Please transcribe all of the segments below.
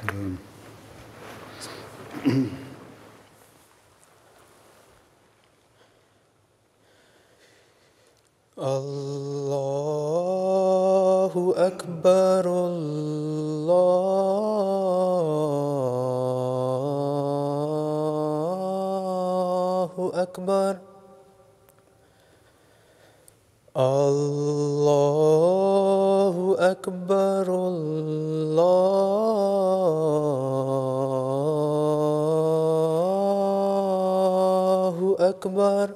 Allahu Akbar, Allahu Akbar, Allahu Akbar, Allahu Akbar.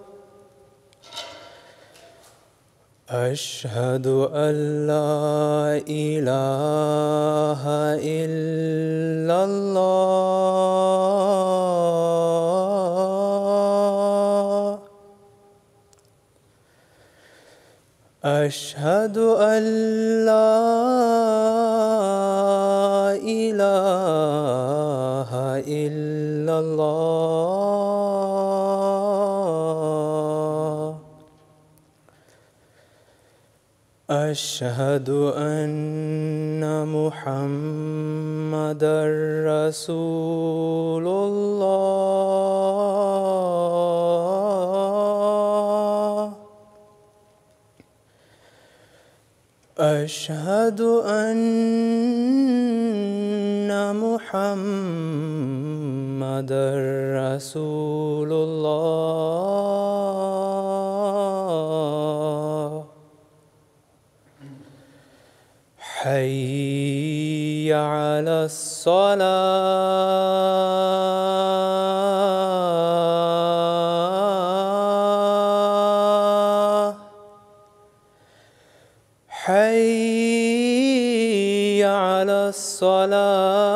Ashhadu an la ilaha illallah. Ashhadu an la ilaha illallah. Ashhadu anna Muhammadan Rasulullah. Ashhadu anna Muhammadan Rasulullah. Hayya ala salah. Hayya ala salah.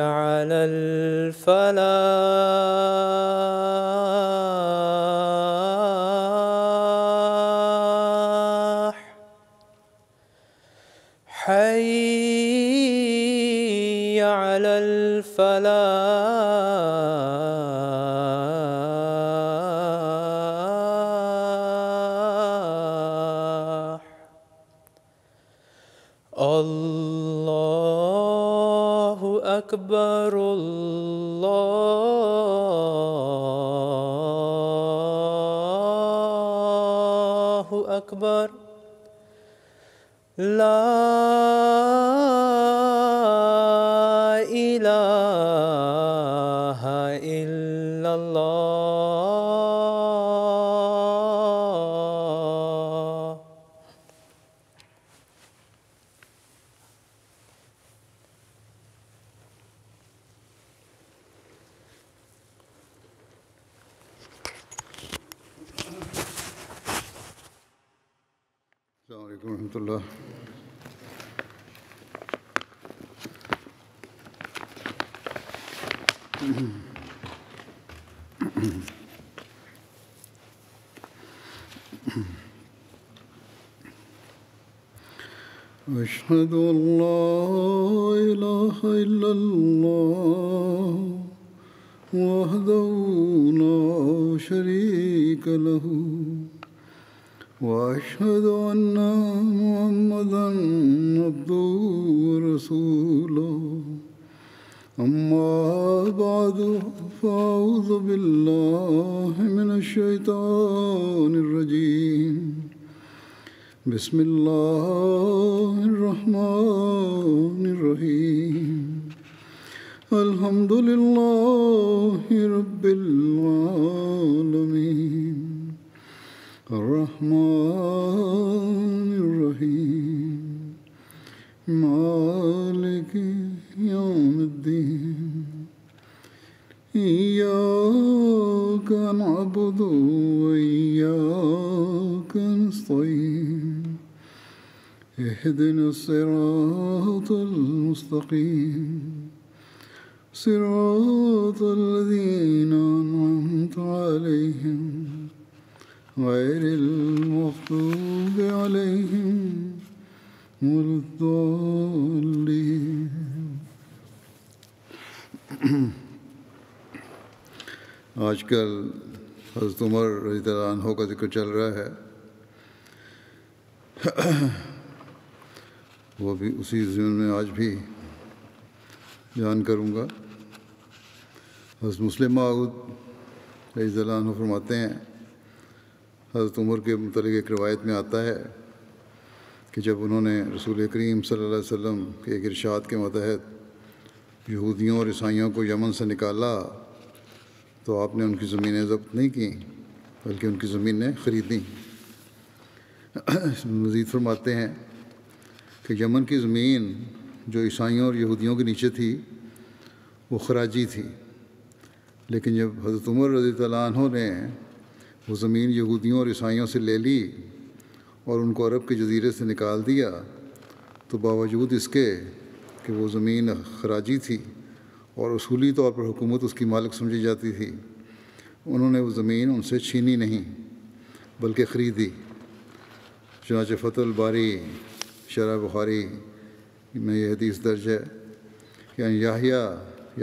على الفلاح. حي على الفلاح. Allahu Akbar, La ilaha illallah. Alhamdulillah. أشهد أن لا إله إلا الله وحده لا شريك له وأشهد أن محمدًا عبده ورسوله أما بعد فأعوذ بالله من الشيطان الرجيم بسم الله الرحمن الرحيم الحمد لله رب العالمين الرحمن الرحيم مالك يوم الدين إياك نعبد وإياك نستعين اهدنا الصراط المستقيم صراط الذين أنعمت عليهم غير المغضوب عليهم ولا الضالين आजकल हज़रत उमर रज़ियल्लाहु अन्हु का ज़िक्र चल रहा है, वो भी उसी ज़मीन में आज भी बयान करूँगा। हज़रत मुस्लिम मऊद रज़ियल्लाहु अन्हु फरमाते हैं, हज़रत उमर के मुतालिक़ एक रवायत में आता है कि जब उन्होंने रसूल करीम सल्लल्लाहु अलैहि वसल्लम के एक इरशाद के मतहत यहूदियों और ईसाइयों को यमन से निकाला तो आपने उनकी ज़मीनें ज़ब्त नहीं की बल्कि उनकी ज़मीनें ख़रीदी। मज़ीद फरमाते हैं कि यमन की ज़मीन जो ईसाइयों और यहूदियों के नीचे थी वो खराजी थी, लेकिन जब हज़रत उमर रज़ियल्लाहु अन्हु ने वो ज़मीन यहूदियों और ईसाइयों से ले ली और उनको अरब के जजीरे से निकाल दिया तो बावजूद इसके कि वो ज़मीन खराजी थी और उसूली तौर पर हुकूमत उसकी मालिक समझी जाती थी, उन्होंने वो ज़मीन उनसे छीनी नहीं बल्कि ख़रीदी। चुनांचे फतहुल बारी शरह बुखारी में यह हदीस दर्ज है कि याहिया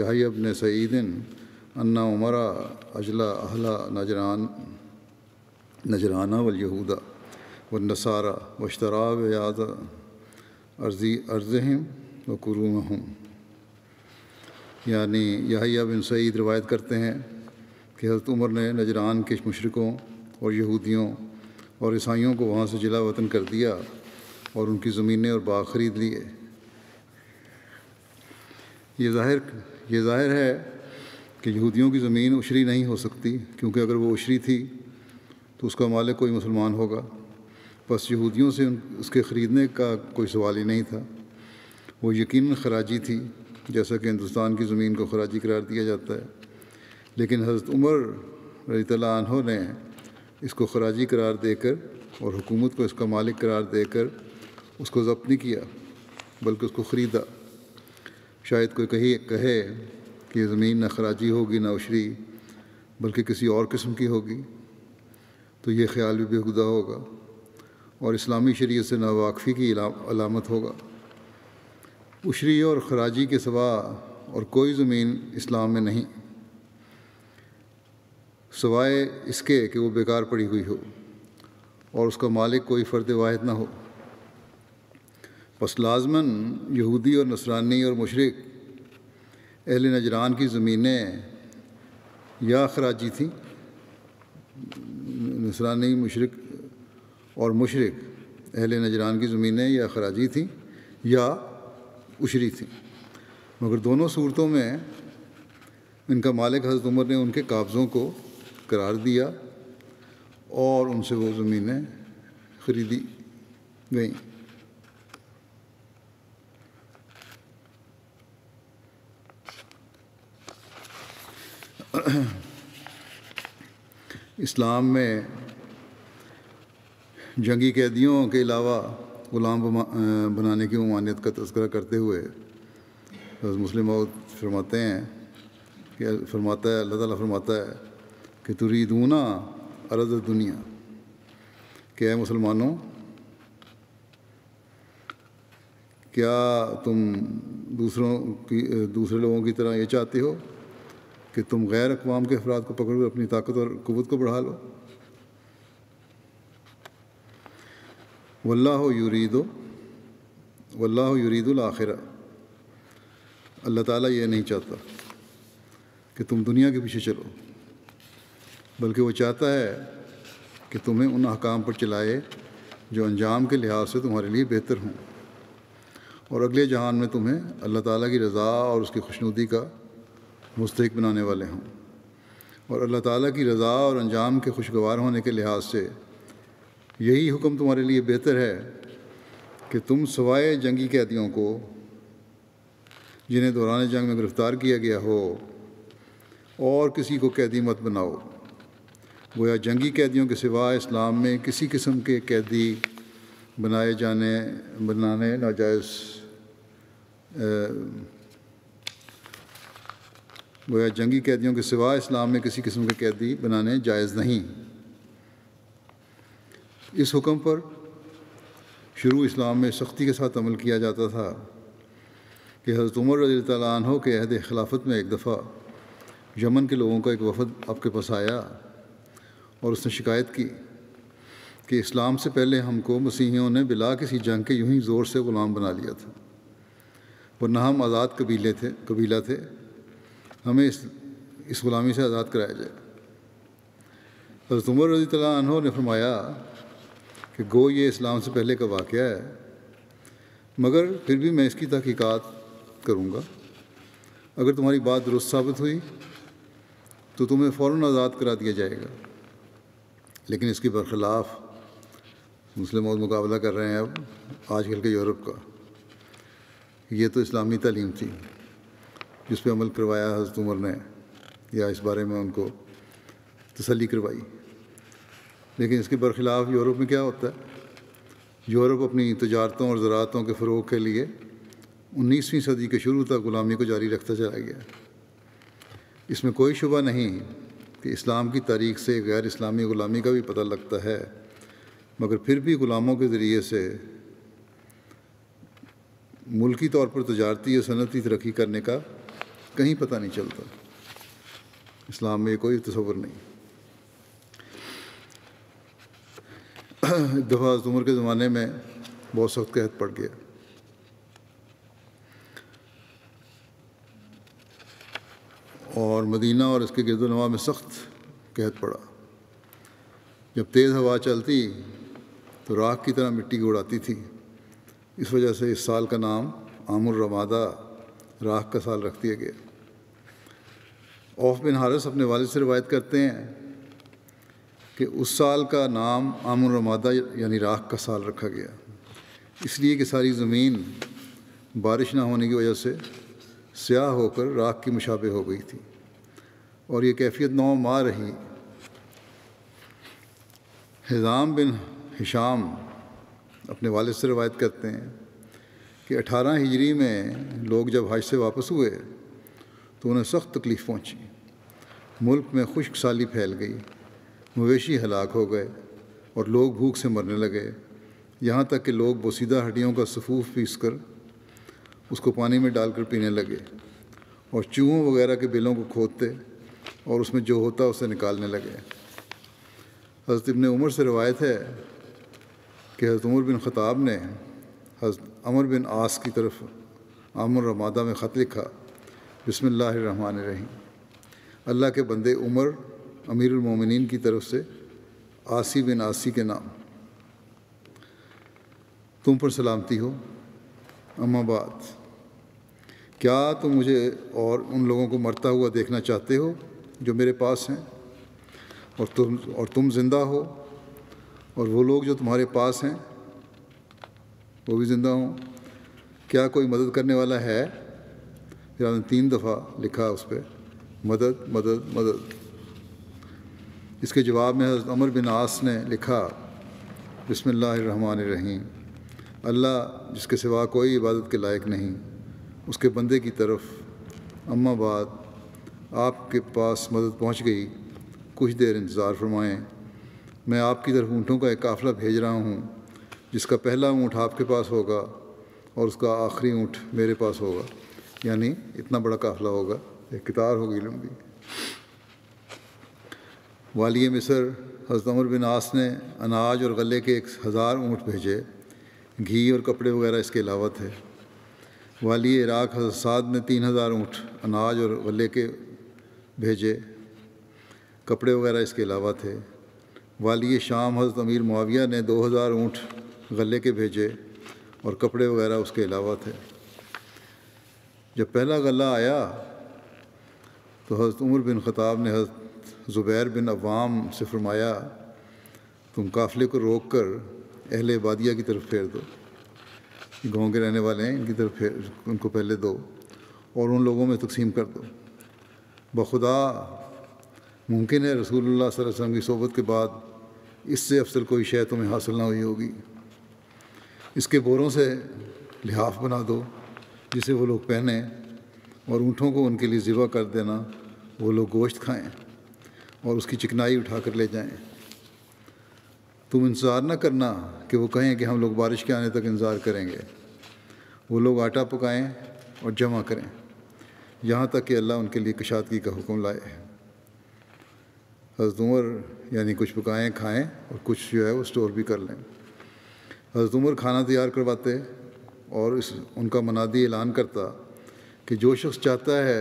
इब्न सईदिन अन्ना उमरा अजला अहला नजराना वल यहूदा वल नसारा वश्तरा याद अर्ज़हम व कुरूमहम। यानी याहिया बिन सईद रिवायत करते हैं कि हज़रत उमर ने नजरान के मुशरिकों और यहूदियों और ईसाइयों को वहाँ से जिला वतन कर दिया और उनकी ज़मीनें और बाग ख़रीद लिए। ये ज़ाहिर है कि यहूदियों की ज़मीन उशरी नहीं हो सकती, क्योंकि अगर वो उशरी थी तो उसका मालिक कोई मुसलमान होगा, बस यहूदियों से उसके ख़रीदने का कोई सवाल ही नहीं था। वो यकीनन खराजी थी, जैसा कि हिंदुस्तान की ज़मीन को खराजी करार दिया जाता है, लेकिन हज़रत उमर रज़ियल्लाहु अन्हु ने इसको खराजी करार देकर और हुकूमत को इसका मालिक करार देकर उसको ज़ब्त नहीं किया बल्कि उसको ख़रीदा। शायद कोई कहे कि ज़मीन ना खराजी होगी ना उशरी बल्कि किसी और किस्म की होगी, तो ये ख्याल भी बेहुदा होगा और इस्लामी शरीयत से नावाकफ़ी की अलामत होगा। उशरी और खराजी के सिवा और कोई ज़मीन इस्लाम में नहीं, सवाए इसके कि वो बेकार पड़ी हुई हो और उसका मालिक कोई फ़र्द वाहिद ना हो। बस लाजमन यहूदी और नसरानी और मुशरिक अहले नजरान की ज़मीनें या खराजी थी, नसरानी मुशरिक और मुशरिक अहले नजरान की ज़मीनें या खराजी थी या उशरी थी, मगर दोनों सूरतों में इनका मालिक हज़रत उमर ने उनके काबज़ों को करार दिया और उनसे वो ज़मीनें ख़रीदी गईं। इस्लाम में जंगी कैदियों के अलावा ग़ुलाम बनाने की ममानियत का तज़किरा करते हुए हज़रत मुस्लिम मऊद फरमाता है अल्लाह ताला फरमाता है कि तुरीदूना अरज़ दुनिया, क्या मुसलमानों क्या तुम दूसरे लोगों की तरह ये चाहते हो कि तुम गैर अक़वाम के अफराद को पकड़ कर अपनी ताकत और क़ुव्वत को बढ़ा लो। वल्लाहु युरीदुल आखिरा, अल्लाह ताला ये नहीं चाहता कि तुम दुनिया के पीछे चलो, बल्कि वो चाहता है कि तुम्हें उन अहकाम पर चलाए जो अंजाम के लिहाज से तुम्हारे लिए बेहतर हों और अगले जहान में तुम्हें अल्लाह ताला की रज़ा और उसकी खुशनुदी का मुस्तहिक बनाने वाले हों। और अल्लाह ताला की रज़ा और अंजाम के खुशगवार होने के लिहाज से यही हुक्म तुम्हारे लिए बेहतर है कि तुम सवाए जंगी कैदियों को जिन्हें दौरान जंग में गिरफ़्तार किया गया हो और किसी को कैदी मत बनाओ। गोया जंगी कैदियों के सिवा इस्लाम में किसी किस्म के कैदी बनाने नाजायज़, गोया जंगी कैदियों के सिवा इस्लाम में किसी किस्म के कैदी बनाने जायज़ नहीं। इस हुक्म पर शुरू इस्लाम में सख्ती के साथ अमल किया जाता था कि हज़रत उमर रज़ियल्लाहु अन्हु के अहद खिलाफत में एक दफ़ा यमन के लोगों का एक वफद आपके पास आया और उसने शिकायत की कि इस्लाम से पहले हमको मसीहियों ने बिला किसी जंग के यूं ही ज़ोर से ग़ुलाम बना लिया था, वरना हम आज़ाद कबीला थे, हमें इस ग़ुलामी से आज़ाद कराया जाए। हज़रत उमर रज़ी अल्लाह अन्हु ने फरमाया कि गो ये इस्लाम से पहले का वाक़या है, मगर फिर भी मैं इसकी तहक़ीक़ात करूँगा। अगर तुम्हारी बात दुरुस्त साबित हुई तो तुम्हें फ़ौरन आज़ाद करा दिया जाएगा, लेकिन इसके बरखिलाफ़ मुस्लिम और मुकाबला कर रहे हैं अब आजकल के यूरोप का। ये तो इस्लामी तालीम थी जिस पर अमल करवाया हज़रत उमर ने, या इस बारे में उनको तसल्ली करवाई, लेकिन इसके बरखिलाफ़ यूरोप में क्या होता है। यूरोप अपनी तजारतों और ज़राअतों के फ़रोग़ के लिए 19वीं सदी के शुरू तक ग़ुलामी को जारी रखता चला गया। इसमें कोई शुबा नहीं कि इस्लाम की तारीख़ से गैर इस्लामी ग़ुलामी का भी पता लगता है, मगर फिर भी ग़ुलामों के ज़रिए से मुल्की तौर पर तजारती और सनती तरक्की करने का कहीं पता नहीं चलता। इस्लाम में कोई तस्वर नहीं। एक दफ़ा उमर के ज़माने में बहुत सख्त कहत पड़ गया। और मदीना और इसके गिरदोनवा में सख्त कहत पड़ा। जब तेज़ हवा चलती तो राख की तरह मिट्टी को उड़ाती थी। इस वजह से इस साल का नाम आमुर रमादा, राख का साल, रख दिया गया। औफ बिन हारिस अपने वालिद से रिवायत करते हैं कि उस साल का नाम आमुर रमादा यानी राख का साल रखा गया, इसलिए कि सारी ज़मीन बारिश ना होने की वजह से स्याह होकर राख की मुशाबे हो गई थी, और ये कैफियत 9 माह रही। हिजाम बिन हिशाम अपने वालिद से रवायत करते हैं कि 18 हिजरी में लोग जब हज से वापस हुए तो उन्हें सख्त तकलीफ़ पहुंची। मुल्क में खुश्क साली फैल गई, मवेशी हलाक हो गए और लोग भूख से मरने लगे, यहाँ तक कि लोग बोसीदा हड्डियों का सफूफ पीस कर उसको पानी में डालकर पीने लगे और चूहों वगैरह के बिलों को खोदते और उसमें जो होता उसे निकालने लगे। हज़रत इब्ने उमर से रवायत है कि हज़रत उमर बिन ख़त्ताब ने हज़रत अमर बिन आस की तरफ आमुर रमादा में ख़त लिखा, बिस्मिल्लाहिर्रहमानिर्रहीम, अल्लाह के बंदे उमर अमीरुल मोमिनीन की तरफ से आसी बिन आसी के नाम, तुम पर सलामती हो। अम्मा बात, क्या तुम मुझे और उन लोगों को मरता हुआ देखना चाहते हो जो मेरे पास हैं, और तुम ज़िंदा हो, और वो लोग जो तुम्हारे पास हैं वो भी ज़िंदा हों? क्या कोई मदद करने वाला है? फिर आपने 3 दफ़ा लिखा उस पर मदद मदद मदद। इसके जवाब में हज़रत अमर बिन आस ने लिखा, बिस्मिल्लाहिर्रहमानिर्रहीम, अल्लाह जिसके सिवा कोई इबादत के लायक नहीं, उसके बंदे की तरफ, अम्मा बाद, आपके पास मदद पहुंच गई, कुछ देर इंतज़ार फरमाएं, मैं आपकी तरफ ऊँटों का एक काफ़िला भेज रहा हूं, जिसका पहला ऊँट आपके पास होगा और उसका आखिरी ऊँट मेरे पास होगा। यानी इतना बड़ा काफ़िला होगा, एक कितार होगी लंबी। वाली मिस्र हज़रत अमर बिन आस ने अनाज और गले के 1000 ऊँट भेजे, घी और कपड़े वगैरह इसके अलावा थे। वाली इराक़ हज़रत साद ने 3000 ऊँट अनाज और गले के भेजे, कपड़े वगैरह इसके अलावा थे। वाली शाम हज़रत अमीर मुआविया ने 2000 ऊँट गले के भेजे और कपड़े वगैरह उसके अलावा थे। जब पहला गला आया तो हज़रत उमर बिन ख़त्ताब ने हज़रत ज़ुबैर बिन अवाम से फरमाया, तुम काफ़िले को रोक कर अहले बादिया की तरफ फेर दो, गाँव के रहने वाले हैं इनकी तरफ फेर, उनको पहले दो और उन लोगों में तकसीम कर दो। बखुदा मुमकिन है रसूलुल्लाह सल्लल्लाहु अलैहि वसल्लम की सोबत के बाद इससे अफसल कोई शय तुम्हें हासिल ना हुई होगी। इसके बोरों से लिहाफ बना दो जिसे वो लोग पहने, और ऊँटों को उनके लिए ज़िबा कर देना, वो लोग गोश्त खाएँ और उसकी चिकनाई उठा कर ले जाएँ। तुम इंतज़ार ना करना कि वो कहें कि हम लोग बारिश के आने तक इंतज़ार करेंगे। वो लोग आटा पकाएं और जमा करें, यहाँ तक कि अल्लाह उनके लिए कशादगी का हुक्म लाए है। हज़रत उमर यानी कुछ पकाएँ खाएँ और कुछ जो है वो स्टोर भी कर लें। हज़रत उमर खाना तैयार करवाते और इस उनका मनादी ऐलान करता कि जो शख्स चाहता है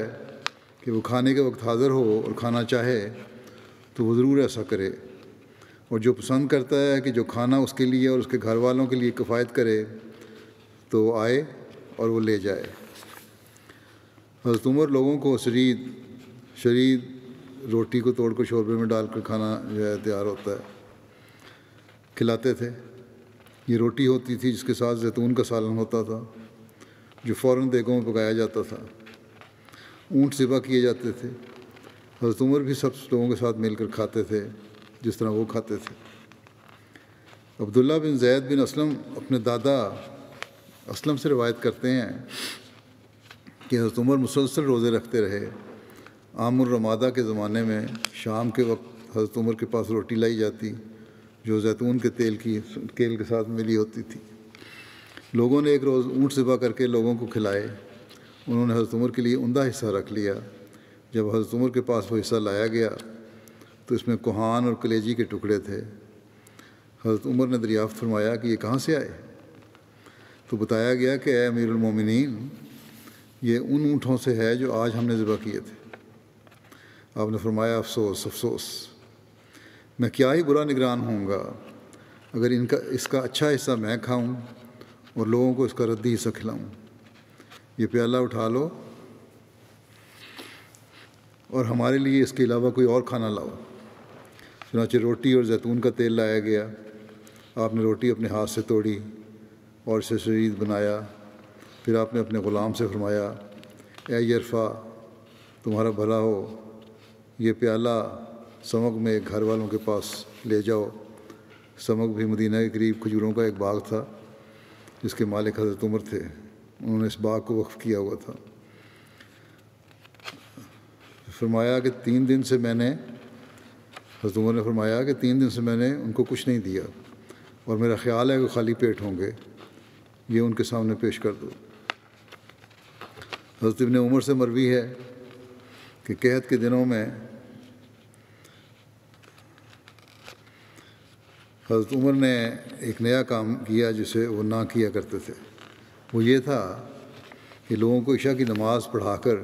कि वो खाने के वक्त हाज़िर हो और खाना चाहे तो वो ज़रूर ऐसा करे, और जो पसंद करता है कि जो खाना उसके लिए और उसके घर वालों के लिए किफ़ायत करे तो आए और वो ले जाए। हज़रत उमर लोगों को शरीद रोटी को तोड़कर शोरबे में डालकर खाना जो है तैयार होता है खिलाते थे। ये रोटी होती थी जिसके साथ जैतून का सालन होता था जो फ़ौरन देगों में पकाया जाता था। ऊँट ज़िबा किए जाते थे। हज़रत उमर भी सब लोगों के साथ मिलकर खाते थे जिस तरह वो खाते थे। अब्दुल्ला बिन ज़ैद बिन असलम अपने दादा असलम से रिवायत करते हैं कि हज़रत उमर मुसलसल रोज़े रखते रहे। आमुर रमादा के ज़माने में शाम के वक्त हज़रत उमर के पास रोटी लाई जाती जो जैतून के तेल के साथ मिली होती थी। लोगों ने एक रोज़ ऊँट ज़िबा करके लोगों को खिलाए। उन्होंने हज़रत उमर के लिए उमदा हिस्सा रख लिया। जब हज़रत उमर के पास वो हिस्सा लाया गया तो इसमें कोहान और कलेजी के टुकड़े थे। हज़रत उमर ने दरियाफ़्त फरमाया कि ये कहाँ से आए, तो बताया गया कि ए अमीरुल मोमिनीन, ये उन ऊँटों से है जो आज हमने ज़िबा किए थे। आपने फरमाया अफसोस अफसोस, मैं क्या ही बुरा निगरान होऊंगा अगर इसका अच्छा हिस्सा मैं खाऊं और लोगों को इसका रद्दी हिस्सा खिलाऊं। ये प्याला उठा लो और हमारे लिए इसके अलावा कोई और खाना लाओ। चुनाचे रोटी और जैतून का तेल लाया गया। आपने रोटी अपने हाथ से तोड़ी और इसे शरीद बनाया। फिर आपने अपने ग़ुलाम से फरमाया ए यरफ़ा, तुम्हारा भला हो, ये प्याला समक में घर वालों के पास ले जाओ। समक भी मदीना के करीब खजूरों का एक बाग था जिसके मालिक हज़रत उमर थे। उन्होंने इस बाग को वक्फ़ किया हुआ था। फरमाया कि 3 दिन से मैंने हज़रत उमर ने फरमाया कि 3 दिन से मैंने उनको कुछ नहीं दिया और मेरा ख़्याल है कि खाली पेट होंगे, ये उनके सामने पेश कर दो। हज़रत इब्ने उमर से मरवी है कि कहत के दिनों में हज़रत उमर ने एक नया काम किया जिसे वो ना किया करते थे। वो ये था कि लोगों को इशा की नमाज़ पढ़ाकर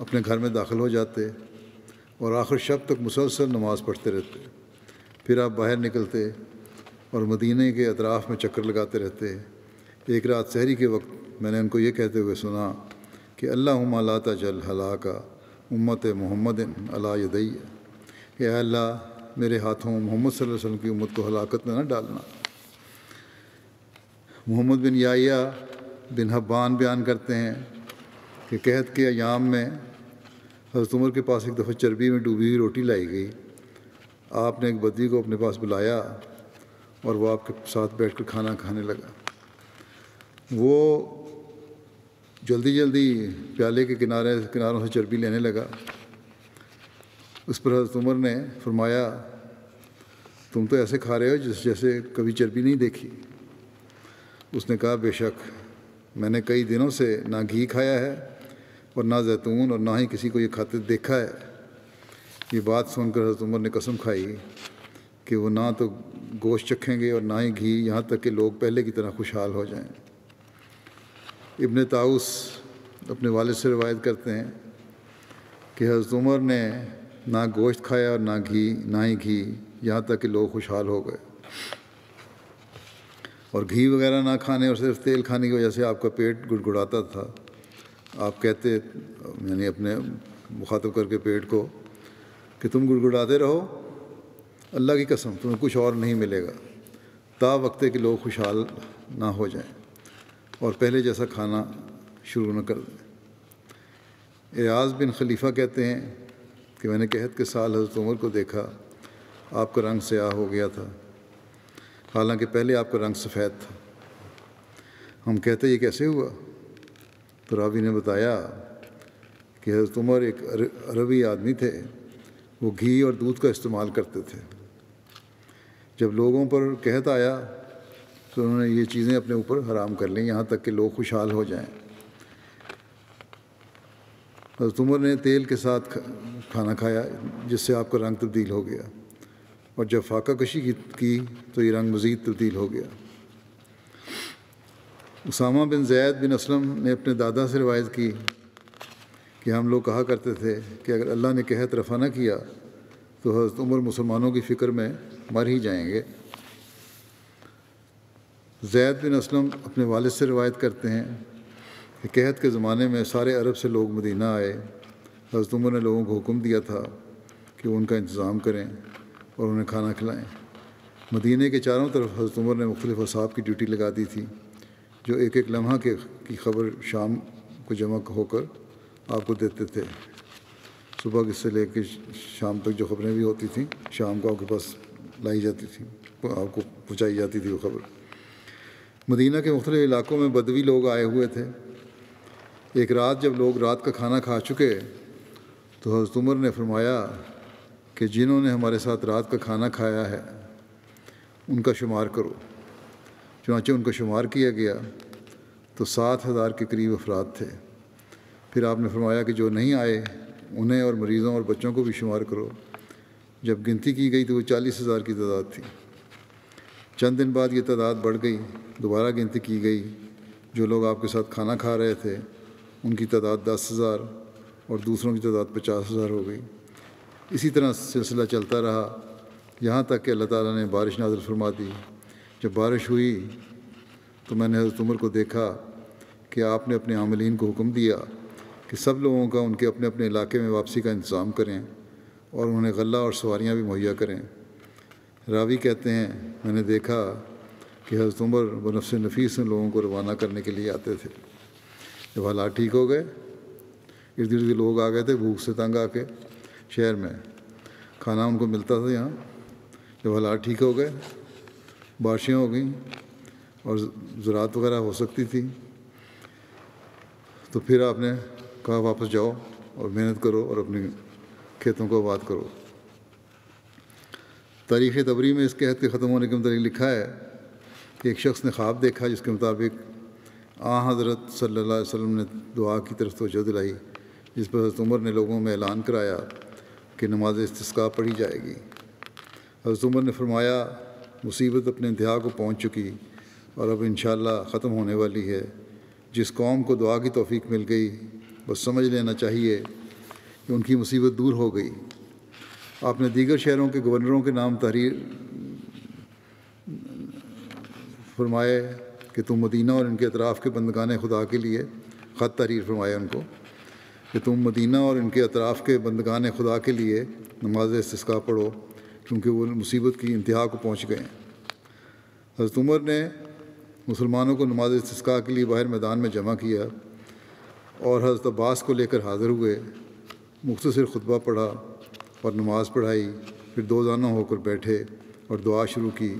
अपने घर में दाखिल हो जाते और आखिर शब तक मुसलसल नमाज़ पढ़ते रहते। फिर आप बाहर निकलते और मदीने के अतराफ़ में चक्कर लगाते रहते। एक रात सहरी के वक्त मैंने उनको ये कहते हुए सुना कि अल्लाहुम्मा ला तजल हलाका उम्मत मुहम्मदिन अला यदैया, ए अल्लाह मेरे हाथों मोहम्मद सल्लल्लाहु अलैहि वसल्लम की उम्मत को हलाकत में न डालना। मोहम्मद बिन याहिया बिन हब्बान बयान करते हैं कि कहत के अयाम में हज़रत उमर के पास एक दफ़ा चर्बी में डूबी हुई रोटी लाई गई। आपने एक बदी को अपने पास बुलाया और वह आपके साथ बैठकर खाना खाने लगा। वो जल्दी जल्दी प्याले के किनारों से चर्बी लेने लगा। उस पर हज़रत उमर ने फरमाया तुम तो ऐसे खा रहे हो जैसे कभी चर्बी नहीं देखी। उसने कहा बेशक मैंने कई दिनों से ना घी खाया है और ना जैतून और ना ही किसी को ये खाते देखा है। ये बात सुनकर हज़रत उमर ने कसम खाई कि वो ना तो गोश्त चखेंगे और ना ही घी, यहाँ तक कि लोग पहले की तरह खुशहाल हो जाएं। इब्ने ताउस अपने वालिद से रिवायत करते हैं कि हज़रत उमर ने ना गोश्त खाया और ना ही घी, यहाँ तक कि लोग खुशहाल हो गए। और घी वगैरह ना खाने और सिर्फ तेल खाने की वजह से आपका पेट गुड़गुड़ाता था। आप कहते यानी अपने मुखातब करके पेट को कि तुम गुड़गुड़ाते रहो, अल्लाह की कसम तुम्हें कुछ और नहीं मिलेगा ता वक्त कि लोग खुशहाल ना हो जाएं और पहले जैसा खाना शुरू न कर दें। एयाज़ बिन खलीफ़ा कहते हैं कि मैंने कहत के साल हज़रत उमर को देखा, आपका रंग स्याह हो गया था, हालांकि पहले आपका रंग सफ़ेद था। हम कहते ये कैसे हुआ, तो रावी ने बताया कि हज़रत उमर एक अरबी आदमी थे, वो घी और दूध का इस्तेमाल करते थे। जब लोगों पर कहत आया तो उन्होंने ये चीज़ें अपने ऊपर हराम कर लीं, यहाँ तक कि लोग खुशहाल हो जाएं। हज़रत उमर ने तेल के साथ खाना खाया जिससे आपका रंग तब्दील हो गया, और जब फाका कशी की तो ये रंग मज़ीद तब्दील हो गया। उसामा बिन ज़ैद बिन असलम ने अपने दादा से रिवायत की कि हम लोग कहा करते थे कि अगर अल्लाह ने कहत रफ़ा न किया तो हज़रत उमर मुसलमानों की फ़िक्र में मर ही जाएंगे। ज़ैद बिन असलम अपने वालिद से रिवायत करते हैं कि कहत के ज़माने में सारे अरब से लोग मदीना आए। हज़रत उमर ने लोगों को हुक्म दिया था कि उनका इंतज़ाम करें और उन्हें खाना खिलाएँ। मदीने के चारों तरफ हज़रत उमर ने मुख्तलिफ़ असाब की ड्यूटी लगा दी थी, जो एक एक लम्हा की ख़बर शाम को जमा होकर आपको देते थे। सुबह से लेकर शाम तक जो ख़बरें भी होती थी, शाम को आपके पास लाई जाती थी, आपको पहुँचाई जाती थी वो ख़बर। मदीना के मुख्तलिफ़ इलाक़ों में बदवी लोग आए हुए थे। एक रात जब लोग रात का खाना खा चुके तो हज़रत उमर ने फरमाया कि जिन्होंने हमारे साथ रात का खाना खाया है उनका शुमार करो। चुनांचे उनका शुमार किया गया तो 7,000 के करीब अफराद थे। फिर आपने फरमाया कि जो नहीं आए उन्हें और मरीज़ों और बच्चों को भी शुमार करो। जब गिनती की गई तो वो 40,000 की तादाद थी। चंद दिन बाद ये तादाद बढ़ गई, दोबारा गिनती की गई। जो लोग आपके साथ खाना खा रहे थे उनकी तादाद 10,000 और दूसरों की तादाद 50,000 हो गई। इसी तरह सिलसिला चलता रहा यहाँ तक कि अल्लाह ताला ने बारिश नाज़िल फरमा दी। जब बारिश हुई तो मैंने हज़रत उमर को देखा कि आपने अपने आमिलीन को हुक्म दिया कि सब लोगों का उनके अपने अपने इलाके में वापसी का इंतज़ाम करें और उन्हें गल्ला और सवारियाँ भी मुहैया करें। रावी कहते हैं मैंने देखा कि हज़रत उमर बनफ़्स नफीस उन लोगों को रवाना करने के लिए आते थे। जब हालात ठीक हो गए, इर्द गिर्द लोग आ गए थे भूख से तंग आके शहर में, खाना उनको मिलता था यहाँ। जब हालात ठीक हो गए, बारिशें हो गई और ज़रात वगैरह हो सकती थी, तो फिर आपने कहा वापस जाओ और मेहनत करो और अपने खेतों को आबाद करो। तारीख़ तबरी में इस कहत के ख़त्म होने के मुताबिक लिखा है कि एक शख्स ने ख्वाब देखा जिसके मुताबिक आ हज़रत सल्लल्लाहु अलैहि वसल्लम ने दुआ की तरफ तवज्जो दिलाई, जिस पर हज़रत उमर ने लोगों में ऐलान कराया कि नमाज इस्तिस्का पढ़ी जाएगी। हज़रत उमर ने फरमाया मुसीबत अपने इंतहा को पहुँच चुकी और अब इंशाअल्लाह ख़त्म होने वाली है। जिस कौम को दुआ की तौफीक मिल गई बस समझ लेना चाहिए कि उनकी मुसीबत दूर हो गई। आपने दीगर शहरों के गवर्नरों के नाम तहरीर फरमाए कि तुम मदीना और इनके अतराफ़ के बंदगाने खुदा के लिए ख़त तहरीर फरमाए उनको कि तुम मदीना और इनके अतराफ़ के बंदगाने खुदा के लिए नमाज इस्तिस्का पढ़ो, क्योंकि वो मुसीबत की इंतहा को पहुँच गए। हज़रत उमर ने मुसलमानों को नमाज इस्तिस्का के लिए बाहर मैदान में जमा किया और हज़रत अब्बास को लेकर हाज़िर हुए। मुख्तसर खुतबा पढ़ा और नमाज पढ़ाई, फिर दो जाना होकर बैठे और दुआ शुरू की।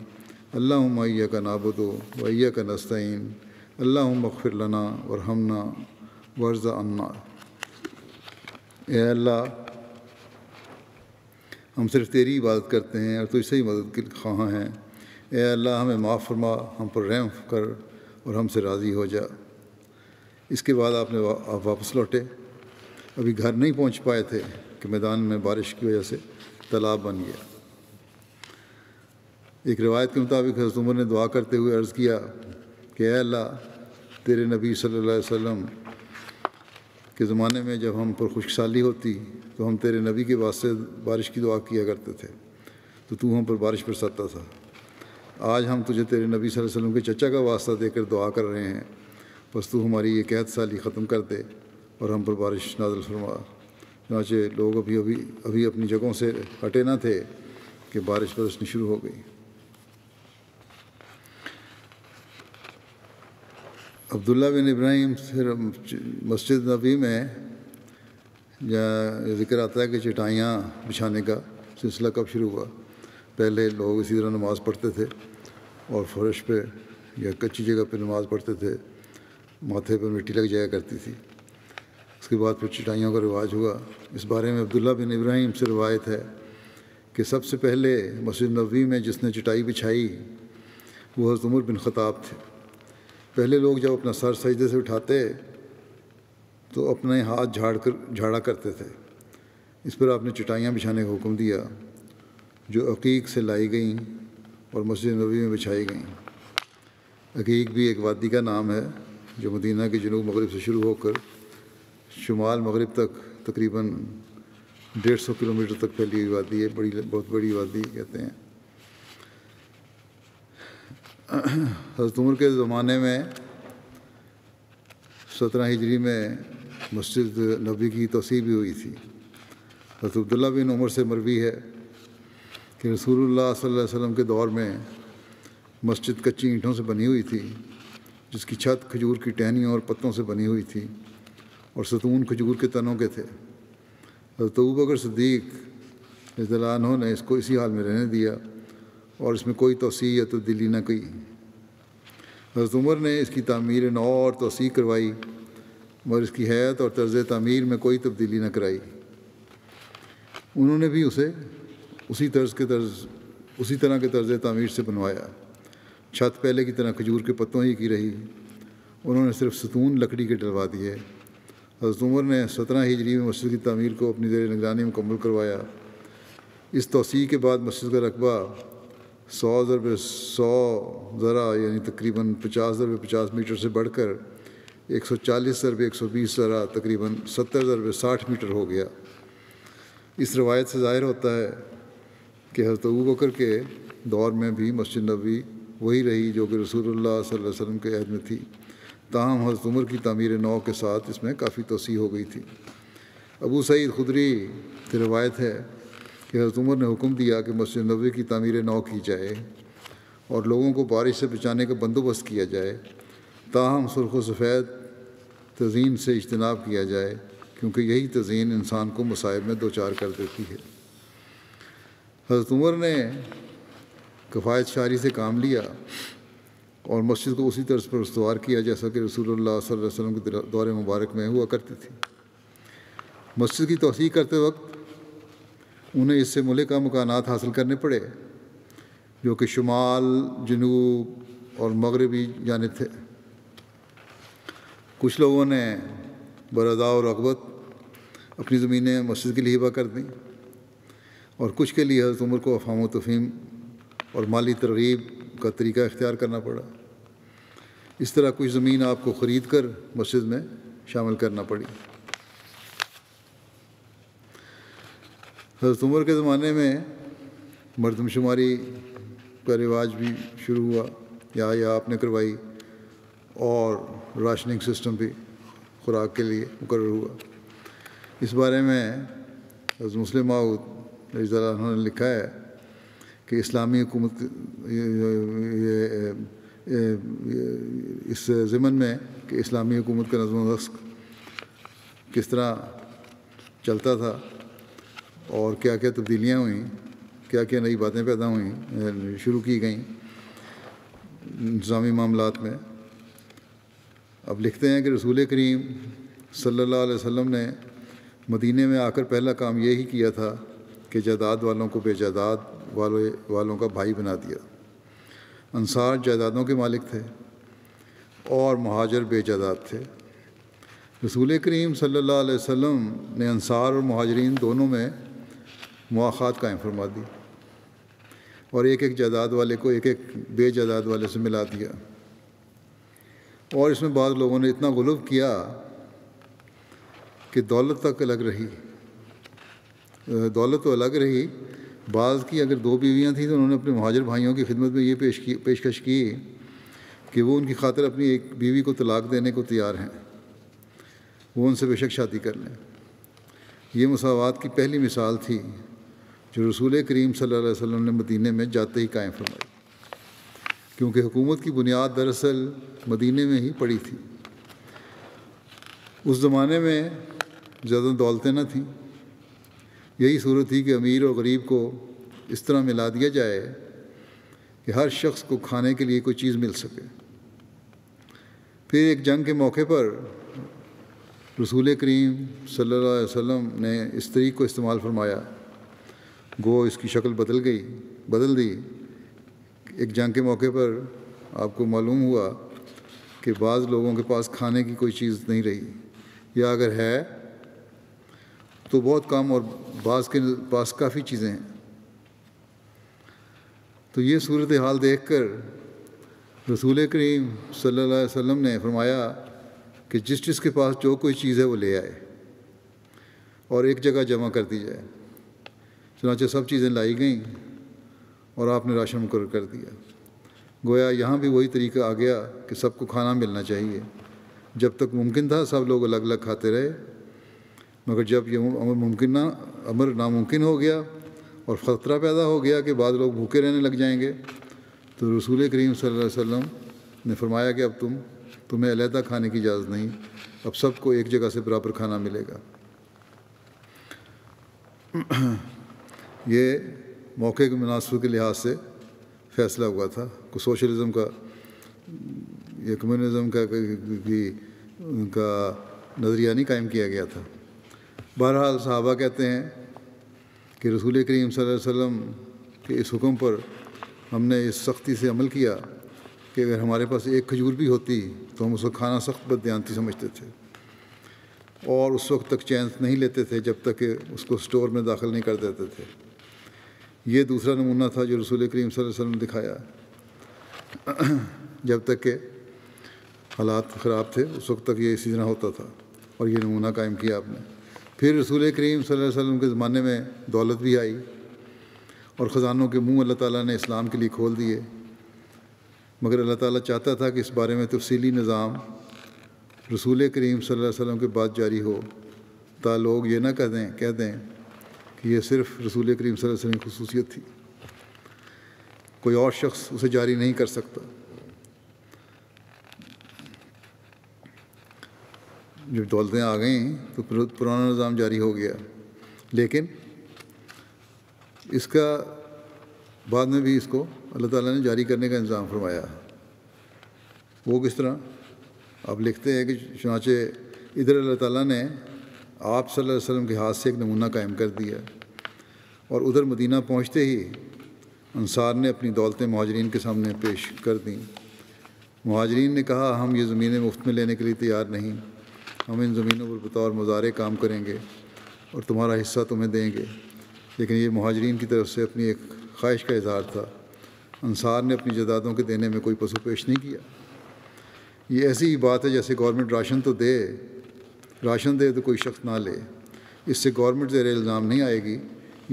अल्लाहुम्मा इय्याका नाबुदु व इय्याका नस्तईन, अल्लाहुम्मा अग़फिर लना वरहमना वर्ज़ा अन्ना। ए अल्लाह, हम सिर्फ तेरी इबादत करते हैं और तुझसे ही मदद के ख्वाह हैं। ए अल्लाह, हमें माफ़ फरमा, हम पर रहम कर और हमसे राज़ी हो जा। इसके बाद आप वापस लौटे। अभी घर नहीं पहुंच पाए थे कि मैदान में बारिश की वजह से तालाब बन गया। एक रिवायत के मुताबिक हज़रत उमर ने दुआ करते हुए अर्ज़ किया कि ए अल्लाह, तेरे नबी सल्लल्लाहु अलैहि वसल्लम के ज़माने में जब हम पर खुशहाली होती तो हम तेरे नबी के वास्ते बारिश की दुआ किया करते थे, तो तू हम पर बारिश बरसाता था। आज हम तुझे तेरे नबी सल्लल्लाहु अलैहि वसल्लम के चचा का वास्ता देकर दुआ कर रहे हैं, बस तू हमारी ये कहत साली ख़त्म कर दे और हम पर बारिश नाज़िल फरमा। चुनांचे लोग अभी अपनी जगहों से हटे ना थे कि बारिश बरसनी शुरू हो गई। अब्दुल्ला बिन इब्राहिम फिर मस्जिद नबी में यह ज़िक्र आता है कि चटाइयाँ बिछाने का सिलसिला कब शुरू हुआ। पहले लोग इसी तरह नमाज़ पढ़ते थे और फर्श पे या कच्ची जगह पे नमाज पढ़ते थे, माथे पर मिट्टी लग जाया करती थी। उसके बाद फिर चटाइयों का रिवाज हुआ। इस बारे में अब्दुल्ला बिन इब्राहिम से रिवायत है कि सबसे पहले मस्जिद नबी में जिसने चटाई बिछाई वो हज़रत उमर बिन ख़त्ताब थे। पहले लोग जब अपना सर सजदे से उठाते तो अपने हाथ झाड़ा करते थे। इस पर आपने चटाइयाँ बिछाने का हुक्म दिया जो अकीक से लाई गईं और मस्जिद नबी में बिछाई गईं। अकीक भी एक वादी का नाम है जो मदीना के जनूब मगरिब से शुरू होकर शुमाल मगरिब तक तकरीबन 150 किलोमीटर तक फैली हुई वादी है, बहुत बड़ी वादी कहते हैं। हज़रत उमर के ज़माने में 17 हिजरी में मस्जिद नबी की तोसी भी हुई थी। हज़रत अब्दुल्ला बिन उमर से मरवी है कि रसूलुल्लाह सल्लल्लाहु अलैहि वसल्लम के दौर में मस्जिद कच्ची ईंटों से बनी हुई थी जिसकी छत खजूर की टहनियों और पत्तों से बनी हुई थी और सतून खजूर के तनों के थे। हज़रत अबू बकर सिद्दीक़ रज़ियल्लाहु अन्हु ने इसको इसी हाल में रहने दिया और इसमें कोई तोसी या तब्दीली न की। हज़रत उमर ने इसकी तामीर नौ और तोसी करवाई मगर इसकी हैत और तर्ज़ तामीर में कोई तब्दीली न कराई। उन्होंने भी उसे उसी तरह के तर्ज़ तामीर से बनवाया। छत पहले की तरह खजूर के पत्तों ही की रही, उन्होंने सिर्फ सतून लकड़ी के डलवा दिए। हज़रत उमर ने 17 हिजरी में मस्जिद की तामीर को अपनी ज़ेर निगरानी मुकम्मल करवाया। इस तोसी के बाद मस्जिद का रकबा 100 ज़रब 100 ज़रा यानी तकरीबन 50 ज़रब 50 मीटर से बढ़कर 140 ज़रब 120 ज़रा तकरीबन 70 ज़रब 60 मीटर हो गया। इस रवायत से ज़ाहिर होता है कि हज़रत अबू बकर के दौर में भी मस्जिद नबी वही रही जो कि रसूलुल्लाह सल्लल्लाहु अलैहि वसल्लम के अहद में थी। ताहम हज़रत उमर की तामीर नौ के साथ इसमें काफ़ी तोसी हो गई थी। अबू सईद खुदरी की रवायत है कि हज़रत उमर ने हुक्म दिया कि मस्जिद नबवी की तामीर नौ की जाए और लोगों को बारिश से बचाने का बंदोबस्त किया जाए, ताहम सुर्ख व सफ़ेद तज़ीन से इज्तनाब किया जाए क्योंकि यही तज़ीन इंसान को मसाइब में दो चार कर देती है। हज़रत उमर ने किफ़ायत शारी से काम लिया और मस्जिद को उसी तर्ज पर उसवार किया जैसा कि रसूलुल्लाह सल्लल्लाहु अलैहि वसल्लम के दौर मुबारक में हुआ करती थी। मस्जिद की तोसी करते वक्त उन्हें इससे मुल्क मकानात हासिल करने पड़े जो कि शुमाल, जनूब और मगरबी जानिब थे। कुछ लोगों ने बरदा और रगबत अपनी ज़मीनें मस्जिद के लिए हिबा कर दी और कुछ के लिए हज़रत उमर को अफ़ाम तफ़ीम और माली तरगीब का तरीका इख्तियार करना पड़ा। इस तरह कुछ ज़मीन आपको ख़रीद कर मस्जिद में शामिल करना पड़ी। हज़रत उमर के ज़माने में मरदमशुमारी का रिवाज भी शुरू हुआ या आपने करवाई और राशनिंग सिस्टम भी खुराक के लिए मुकर्रर हुआ। इस बारे में हज़रत मुस्लिम मऊद रज़ियल्लाहु अन्हु ने लिखा है कि इस्लामी हुकूमत इस ज़िमन में कि इस्लामी हुकूमत का नज़्म व नस्क किस तरह चलता था और क्या क्या तब्दीलियाँ हुईं, क्या क्या नई बातें पैदा हुईं, शुरू की गईं इंतज़ामी मामलात में। अब लिखते हैं कि रसूल करीम सल्लल्लाहु अलैहि वसल्लम ने मदीने में आकर पहला काम यही किया था कि जायदाद वालों को बेजायदाद वालों का भाई बना दिया। अंसार जायदादों के मालिक थे और महाजर बेजायदाद थे। रसूल करीम सल्लल्लाहु अलैहि वसल्लम ने अंसार और महाजरीन दोनों में मुआखात कायम फरमा दी और एक एक जायदाद वाले को एक एक बेजायदाद वाले से मिला दिया। और इसमें बाद लोगों ने इतना गुलव किया कि दौलत तो अलग रही बाज़ की अगर 2 बीवियाँ थीं तो उन्होंने अपने मुहाजिर भाइयों की खिदमत में ये पेशकश की कि वो उनकी खातिर अपनी एक बीवी को तलाक देने को तैयार हैं, वो उनसे बेशक शादी कर लें। ये मसावात की पहली मिसाल थी जो रसूल करीम सल्लल्लाहु अलैहि वसल्लम ने मदीने में जाते ही कायम फरमाई क्योंकि हुकूमत की बुनियाद दरअसल मदीने में ही पड़ी थी। उस ज़माने में ज़्यादा दौलतें न थीं, यही सूरत थी कि अमीर और गरीब को इस तरह मिला दिया जाए कि हर शख्स को खाने के लिए कोई चीज़ मिल सके। फिर एक जंग के मौके पर रसूल करीम सल्लल्लाहु अलैहि वसल्लम ने इस तरीक़ को इस्तेमाल फरमाया, गो इसकी शक्ल बदल दी। एक जंग के मौके पर आपको मालूम हुआ कि बाज़ लोगों के पास खाने की कोई चीज़ नहीं रही, या अगर है तो बहुत कम और बास के पास काफ़ी चीज़ें हैं। तो ये सूरत हाल देख कर रसूल करीम सल्लल्लाहु अलैहि वसल्लम ने फरमाया कि जिस जिसके पास जो कोई चीज़ है वो ले आए और एक जगह जमा कर दी जाए। चुनांचे सब चीज़ें लाई गईं और आपने राशन मुकर्रर कर दिया। गोया यहाँ भी वही तरीका आ गया कि सबको खाना मिलना चाहिए। जब तक मुमकिन था सब लोग अलग अलग खाते रहे, मगर जब ये अमर नामुमकिन हो गया और ख़तरा पैदा हो गया कि बाद लोग भूखे रहने लग जाएंगे, तो रसूल करीम सल्लल्लाहु अलैहि वसल्लम ने फरमाया कि अब तुम्हें अलहदा खाने की इजाज़त नहीं, अब सबको एक जगह से बराबर खाना मिलेगा। ये मौके के मुनासिब के लिहाज से फ़ैसला हुआ था कि सोशलिज़म का या कम्युनिज़म का नज़रिया नहीं कायम किया गया था। बहरहाल सहाबा कहते हैं कि रसूल करीम सल्लल्लाहु अलैहि वसल्लम के इस हुक्म पर हमने इस सख्ती से अमल किया कि अगर हमारे पास एक खजूर भी होती तो हम उसको खाना सख्त बददियांती समझते थे और उस वक्त तक चैन नहीं लेते थे जब तक उसको स्टोर में दाखिल नहीं कर देते थे। ये दूसरा नमूना था जो रसूल करीम सल्लल्लाहु अलैहि वसल्लम ने दिखाया। जब तक के हालात ख़राब थे उस वक्त तक ये इसी तरह होता था और ये नमूना कायम किया आपने। फिर रसूल करीम सल्लल्लाहु अलैहि वसल्लम के ज़माने में दौलत भी आई और ख़जानों के मुँह अल्लाह ताला ने इस्लाम के लिए खोल दिए, मगर अल्लाह ताला चाहता था कि इस बारे में तफसीली निज़ाम रसूल करीम सल्लल्लाहु अलैहि वसल्लम के बाद जारी हो, ता लोग ये ना कह दें कि ये सिर्फ़ रसूल करीम सल्लल्लाहु अलैहि वसल्लम की खुसूसियत थी, कोई और शख्स उसे जारी नहीं कर सकता। जब दौलतें आ गई तो पुराना निज़ाम जारी हो गया, लेकिन इसका बाद में भी इसको अल्लाह ताला ने जारी करने का इंतज़ाम फरमाया। वो किस तरह अब लिखते हैं कि चुनाचे इधर अल्लाह ताला ने आप सल्लल्लाहु अलैहि वसल्लम के हाथ से एक नमूना कायम कर दिया और उधर मदीना पहुँचते ही अंसार ने अपनी दौलतें महाजरीन के सामने पेश कर दी। महाजरीन ने कहा, हम ये ज़मीनें मुफ्त में लेने के लिए तैयार नहीं, हम इन ज़मीनों पर बतौर मुज़ारे काम करेंगे और तुम्हारा हिस्सा तुम्हें देंगे। लेकिन ये महाजरीन की तरफ से अपनी एक ख्वाहिश का इजहार था। अंसार ने अपनी जदादों के देने में कोई पसु पेश नहीं किया। ये ऐसी ही बात है जैसे गवर्नमेंट राशन दे तो कोई शख्स ना ले, इससे गवर्नमेंट ज़ेरे इल्ज़ाम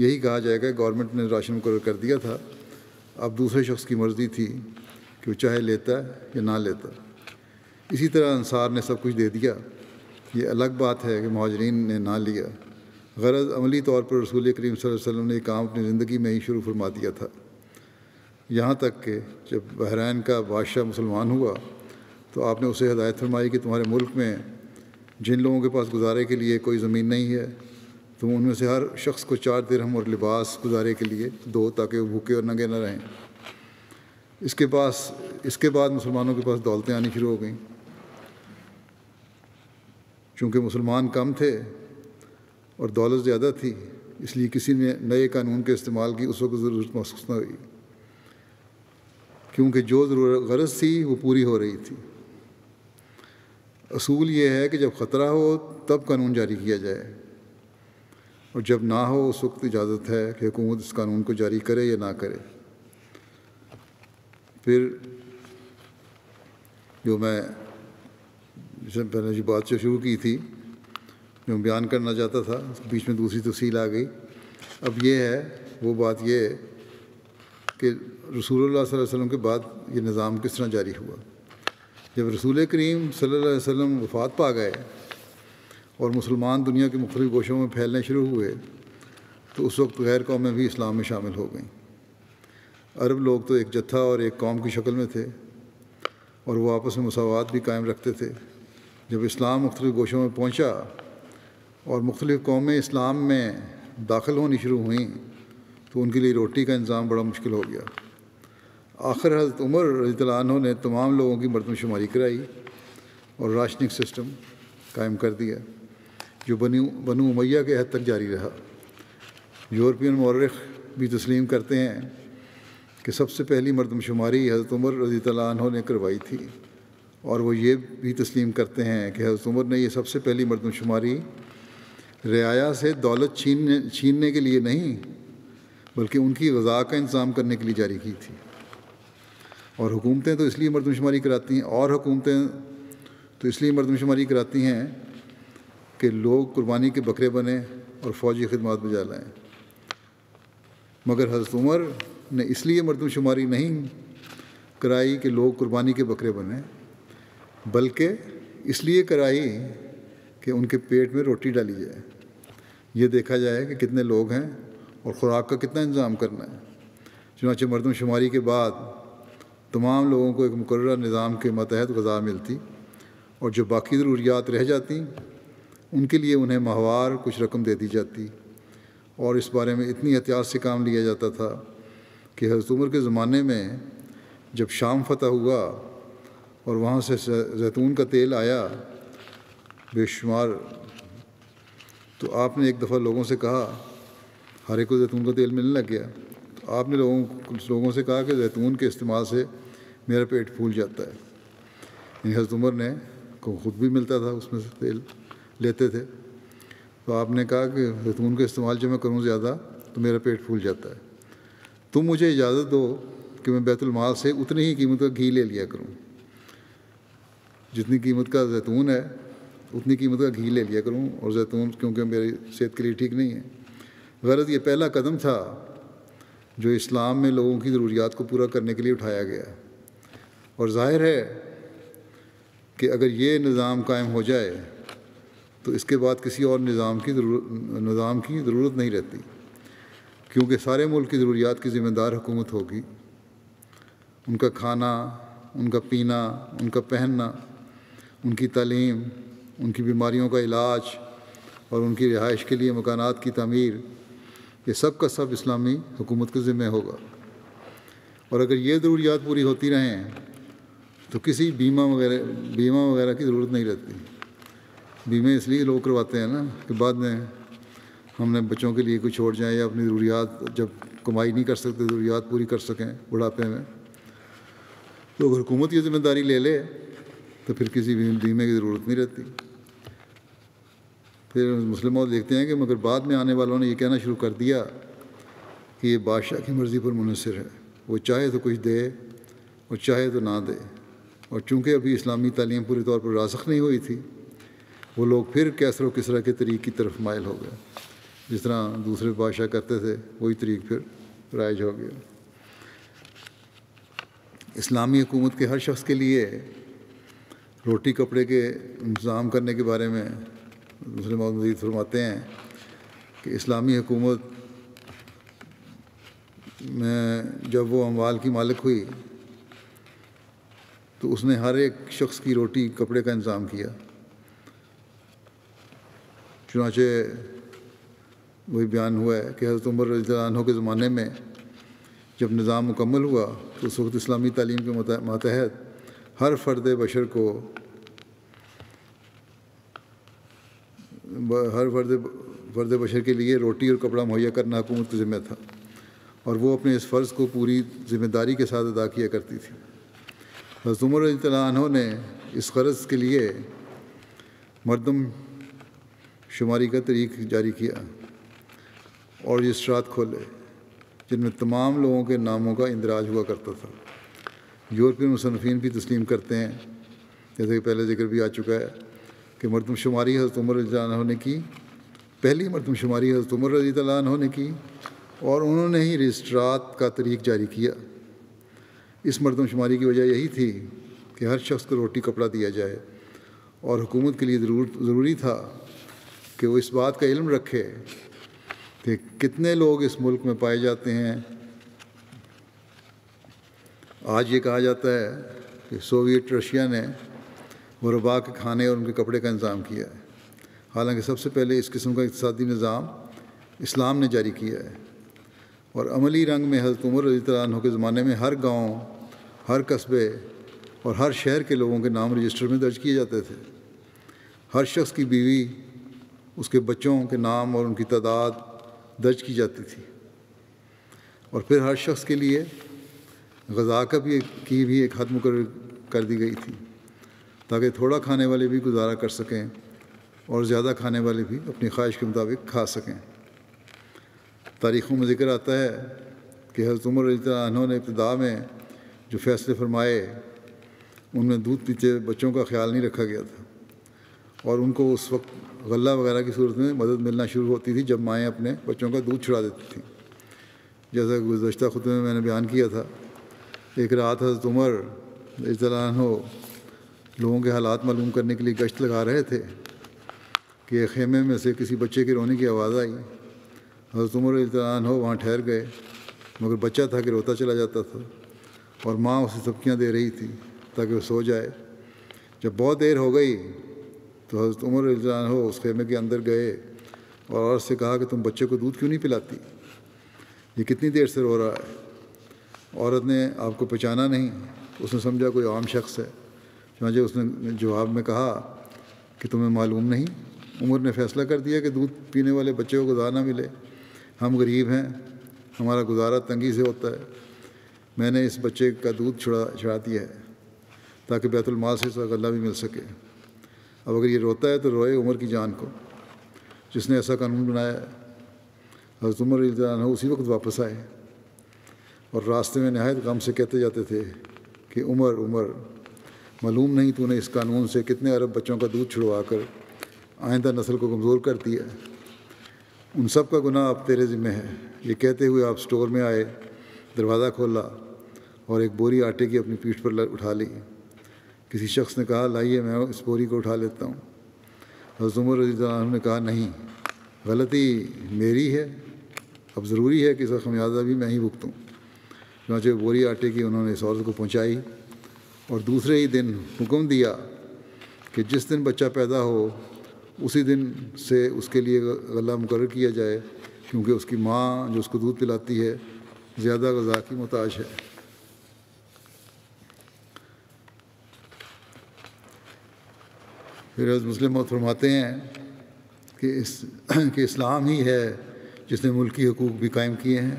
नहीं आएगी। यही कहा जाएगा गवर्नमेंट ने राशन मुकर्रर कर दिया था, अब दूसरे शख्स की मर्ज़ी थी कि वो चाहे लेता है या ना लेता। इसी तरह अंसार ने सब कुछ दे दिया। ये अलग बात है कि महाजरीन ने ना लिया। गरज़ अमली तौर पर रसूल करीम सल्लल्लाहु अलैहि वसल्लम ने ये काम अपनी ज़िंदगी में ही शुरू फरमा दिया था। यहाँ तक कि जब बहरीन का बादशाह मुसलमान हुआ तो आपने उसे हदायत फरमाई कि तुम्हारे मुल्क में जिन लोगों के पास गुजारे के लिए कोई ज़मीन नहीं है तुम उनमें से हर शख्स को 4 दिरहम और लिबास गुजारे के लिए दो, ताकि वो भूखे और नंगे न रहें। इसके बाद मुसलमानों के पास दौलतें आनी शुरू हो गईं। चूँकि मुसलमान कम थे और दौलत ज़्यादा थी, इसलिए किसी ने नए कानून के इस्तेमाल की उस वक्त ज़रूरत महसूस न हुई, क्योंकि जो ज़रूरत गरज थी वो पूरी हो रही थी। असूल ये है कि जब ख़तरा हो तब कानून जारी किया जाए और जब ना हो उस वक्त इजाज़त है कि हुकूमत इस कानून को जारी करे या ना करे। फिर जो मैं पहले जो बात से शुरू की थी, जो बयान करना चाहता था, बीच में दूसरी तफसील आ गई। अब ये है वो बात ये कि रसूलुल्लाह सल्लल्लाहु अलैहि वसल्लम के बाद ये निज़ाम किस तरह जारी हुआ। जब रसूल करीम सल्लल्लाहु अलैहि वसल्लम वफ़ात पा गए और मुसलमान दुनिया के मुख्तलिफ़ गोशों में फैलने शुरू हुए तो उस वक्त गैर कौमें भी इस्लाम में शामिल हो गईं। अरब लोग तो एक जत्था और एक कौम की शक्ल में थे और वो आपस में मसावात भी कायम रखते थे। जब इस्लाम मुख्तलिफ़ गोशों में पहुँचा और मुख्तलिफ़ कौमें इस्लाम में दाखिल होनी शुरू हुई तो उनके लिए रोटी का इंतज़ाम बड़ा मुश्किल हो गया। आखिर हज़रत उमर रज़ियल्लाहु अन्हु ने तमाम लोगों की मर्दमशुमारी कराई और राशनिंग सिस्टम कायम कर दिया जो बनु उमैया के हद तक जारी रहा। यूरोपियन मौरख भी तस्लीम करते हैं कि सबसे पहली मर्दमशुमारी हज़रत उमर रज़ियल्लाहु अन्हु ने करवाई थी और वो ये भी तस्लीम करते हैं कि हज़रत उमर ने ये सबसे पहली मर्दमशुमारी रियाया से दौलत छीनने के लिए नहीं बल्कि उनकी ग़िज़ा का इंतज़ाम करने के लिए जारी की थी। और हुकूमतें तो इसलिए मर्दमशुमारी कराती हैं कि लोग कुर्बानी के बकरे बने और फ़ौजी खिदमत में जा लाएँ, मगर हज़रत उमर ने इसलिए मर्दमशुमारी नहीं कराई कि लोग कुर्बानी के बकरे बने, बल्कि इसलिए कराई कि उनके पेट में रोटी डाली जाए, ये देखा जाए कि कितने लोग हैं और ख़ुराक का कितना इंतज़ाम करना है। चुनांचे मर्दमशुमारी के बाद तमाम लोगों को एक मुकर्रर निज़ाम के मतहत ग़िज़ा मिलती और जो बाकी ज़रूरियात रह जाती उनके लिए उन्हें माहवार कुछ रकम दे दी जाती। और इस बारे में इतनी एहतियात से काम लिया जाता था कि हज़रत उमर के ज़माने में जब शाम फतह हुआ और वहाँ से जैतून का तेल आया बेशुमार, तो आपने एक दफ़ा लोगों से कहा, हर एक को जैतून का तेल मिलने लग गया, तो आपने लोगों से कहा कि जैतून के इस्तेमाल से मेरा पेट फूल जाता है। यानी हज़रत उमर ने को ख़ुद भी मिलता था, उसमें से तेल लेते थे, तो आपने कहा कि जैतून का इस्तेमाल जब मैं करूँ ज़्यादा तो मेरा पेट फूल जाता है, तुम मुझे इजाज़त दो कि मैं बैतुलमाल से उतनी ही कीमत का घी ले लिया करूँ, जितनी कीमत का जैतून है उतनी कीमत का घी ले लिया करूँ, और जैतून क्योंकि मेरी सेहत के लिए ठीक नहीं है। गरज ये पहला कदम था जो इस्लाम में लोगों की ज़रूरियात को पूरा करने के लिए उठाया गया। और जाहिर है कि अगर ये निज़ाम कायम हो जाए तो इसके बाद किसी और निज़ाम की ज़रूरत नहीं रहती, क्योंकि सारे मुल्क की ज़रूरियात की ज़िम्मेदार हुकूमत होगी, उनका खाना, उनका पीना, उनका पहनना, उनकी तालीम, उनकी बीमारियों का इलाज और उनकी रिहाइश के लिए मकानात की तामीर, ये सब का सब इस्लामी हुकूमत के ज़िम्मे होगा। और अगर ये ज़रूरियात पूरी होती रहें तो किसी बीमा वगैरह की ज़रूरत नहीं रहती। बीमे इसलिए लोग करवाते हैं ना कि बाद में हमने बच्चों के लिए कुछ छोड़ जाएँ या अपनी ज़रूरियात जब कमाई नहीं कर सकते ज़रूरियात पूरी कर सकें बुढ़ापे में, तो अगर हुकूमत ये ज़िम्मेदारी ले ले तो फिर किसी बीमे की ज़रूरत नहीं रहती। फिर मुस्लिम और देखते हैं कि मगर बाद में आने वालों ने यह कहना शुरू कर दिया कि ये बादशाह की मर्ज़ी पर मुनसर है, वो चाहे तो कुछ दे और चाहे तो ना दे। और चूँकि अभी इस्लामी तालीम पूरे तौर पर रासख नहीं हुई थी, वो लोग फिर कैसरो किसरा के तरीक़ की तरफ मायल हो गए, जिस तरह दूसरे बादशाह करते थे वही तरीक़ फिर राइज हो गया। इस्लामी हुकूमत के हर शख्स के लिए रोटी कपड़े के इंतज़ाम करने के बारे में मुस्लिम मज़ीद फरमाते हैं कि इस्लामी हुकूमत में जब वो अमवाल की मालिक हुई तो उसने हर एक शख्स की रोटी कपड़े का इंतज़ाम किया। चुनांचे वही बयान हुआ है कि हज़रत उमर रज़ियल्लाहु अन्हु के ज़माने में जब निज़ाम मुकम्मल हुआ तो उस वक्त इस्लामी तालीम के मातहत हर फ़र्द बशर को हर फ़र्द बशर के लिए रोटी और कपड़ा मुहैया करना हुकूमत का ज़िम्मा था, और वो अपने इस फ़र्ज़ को पूरी ज़िम्मेदारी के साथ अदा किया करती थी। हज़रत उमर रज़ियल्लाहु अन्हु ने इस ग़रज़ के लिए मरदम शुमारी का तरीक़ जारी किया और रजिस्ट्रात खोले जिनमें तमाम लोगों के नामों का इंदराज हुआ करता था। यूरोपियन मुसन्निफ़ीन भी तस्लीम करते हैं, जैसे कि पहले ज़िक्र भी आ चुका है कि मरदमशुमारी हज़रत उमर रज़ियल्लाहु अन्हु ने की, पहली मरदमशुमारी हज़रत उमर रज़ियल्लाहु अन्हु ने की और उन्होंने ही रजिस्ट्रात का तरीक़ जारी किया। इस मरदमशुमारी की वजह यही थी कि हर शख्स को रोटी कपड़ा दिया जाए, और हुकूमत के लिए ज़रूरी था कि वो इस बात का इल्म रखे कि कितने लोग इस मुल्क में पाए जाते हैं। आज ये कहा जाता है कि सोवियत रशिया ने गुरबा के खाने और उनके कपड़े का इंतज़ाम किया है, हालांकि सबसे पहले इस किस्म का इक़्तिसादी निज़ाम इस्लाम ने जारी किया है। और अमली रंग में हज़रत उमर रज़ियल्लाहु अन्हु के ज़माने में हर गांव, हर कस्बे और हर शहर के लोगों के नाम रजिस्टर में दर्ज किए जाते थे। हर शख्स की बीवी, उसके बच्चों के नाम और उनकी तादाद दर्ज की जाती थी, और फिर हर शख्स के लिए ग़िज़ा की भी एक हद मुकर्रर कर दी गई थी। ताकि थोड़ा खाने वाले भी गुजारा कर सकें और ज़्यादा खाने वाले भी अपनी ख्वाहिश के मुताबिक खा सकें। तारीख़ों में ज़िक्र आता है कि हज़रत उमर रज़ियल्लाहु अन्हु ने इब्तिदा में जो फ़ैसले फरमाए उनमें दूध पीते बच्चों का ख्याल नहीं रखा गया था और उनको उस वक्त गल्ला वगैरह की सूरत में मदद मिलना शुरू होती थी जब माएँ अपने बच्चों का दूध छुड़ा देती थीं। जैसा गुज़श्ता ख़ुतबे में मैंने बयान किया था, एक रात हज़रत उमर रज़ियल्लाहु अन्हु लोगों के हालात मालूम करने के लिए गश्त लगा रहे थे कि खेमे में से किसी बच्चे के रोने की आवाज़ आई। हज़रत उमर रज़ियल्लाहु अन्हु वहाँ ठहर गए, मगर बच्चा था कि रोता चला जाता था और माँ उसे सबकियाँ दे रही थी ताकि वो सो जाए। जब बहुत देर हो गई तो हज़रत उमर रज़ियल्लाहु अन्हु उस खेमे के अंदर गए और औरत से कहा कि तुम बच्चे को दूध क्यों नहीं पिलाती, ये कितनी देर से रो रहा है। औरत ने आपको पहचाना नहीं, उसने समझा कोई आम शख्स है। चुनांचे उसने जवाब में कहा कि तुम्हें मालूम नहीं, उमर ने फ़ैसला कर दिया कि दूध पीने वाले बच्चे को गुज़ारा ना मिले। हम गरीब हैं, हमारा गुज़ारा तंगी से होता है। मैंने इस बच्चे का दूध छुड़ा दिया है ताकि बैतुल माल से इसका गल्ला भी मिल सके। अब अगर ये रोता है तो रोए उमर की जान को, जिसने ऐसा कानून बनाया है। हज़रत उमर रज़ियल्लाहु अन्हु उसी वक्त वापस आए और रास्ते में नहायत गम से कहते जाते थे कि उमर उमर, मालूम नहीं तूने इस कानून से कितने अरब बच्चों का दूध छुड़वा कर आइंदा नस्ल को कमज़ोर कर दिया। उन सब का गुनाह अब तेरे ज़िम्मे है। ये कहते हुए आप स्टोर में आए, दरवाज़ा खोला और एक बोरी आटे की अपनी पीठ पर उठा ली। किसी शख्स ने कहा लाइए मैं इस बोरी को उठा लेता हूँ। हज़रत उमर रज़ियल्लाहु अन्हु ने कहा नहीं, गलती मेरी है, अब ज़रूरी है कि इसका खमियाजा भी मैं ही भुगतूँ। चुनांचे बोरी आटे की उन्होंने इस औरत को पहुँचाई और दूसरे ही दिन हुक्म दिया कि जिस दिन बच्चा पैदा हो उसी दिन से उसके लिए गला मुकर्रर किया जाए, क्योंकि उसकी माँ जो उसको दूध पिलाती है ज़्यादा गज़ा की मोहताज है। फिर हज़रत मुस्लिम फरमाते हैं कि इस्लाम ही है जिसने मुल्की हकूक़ भी कायम किए हैं।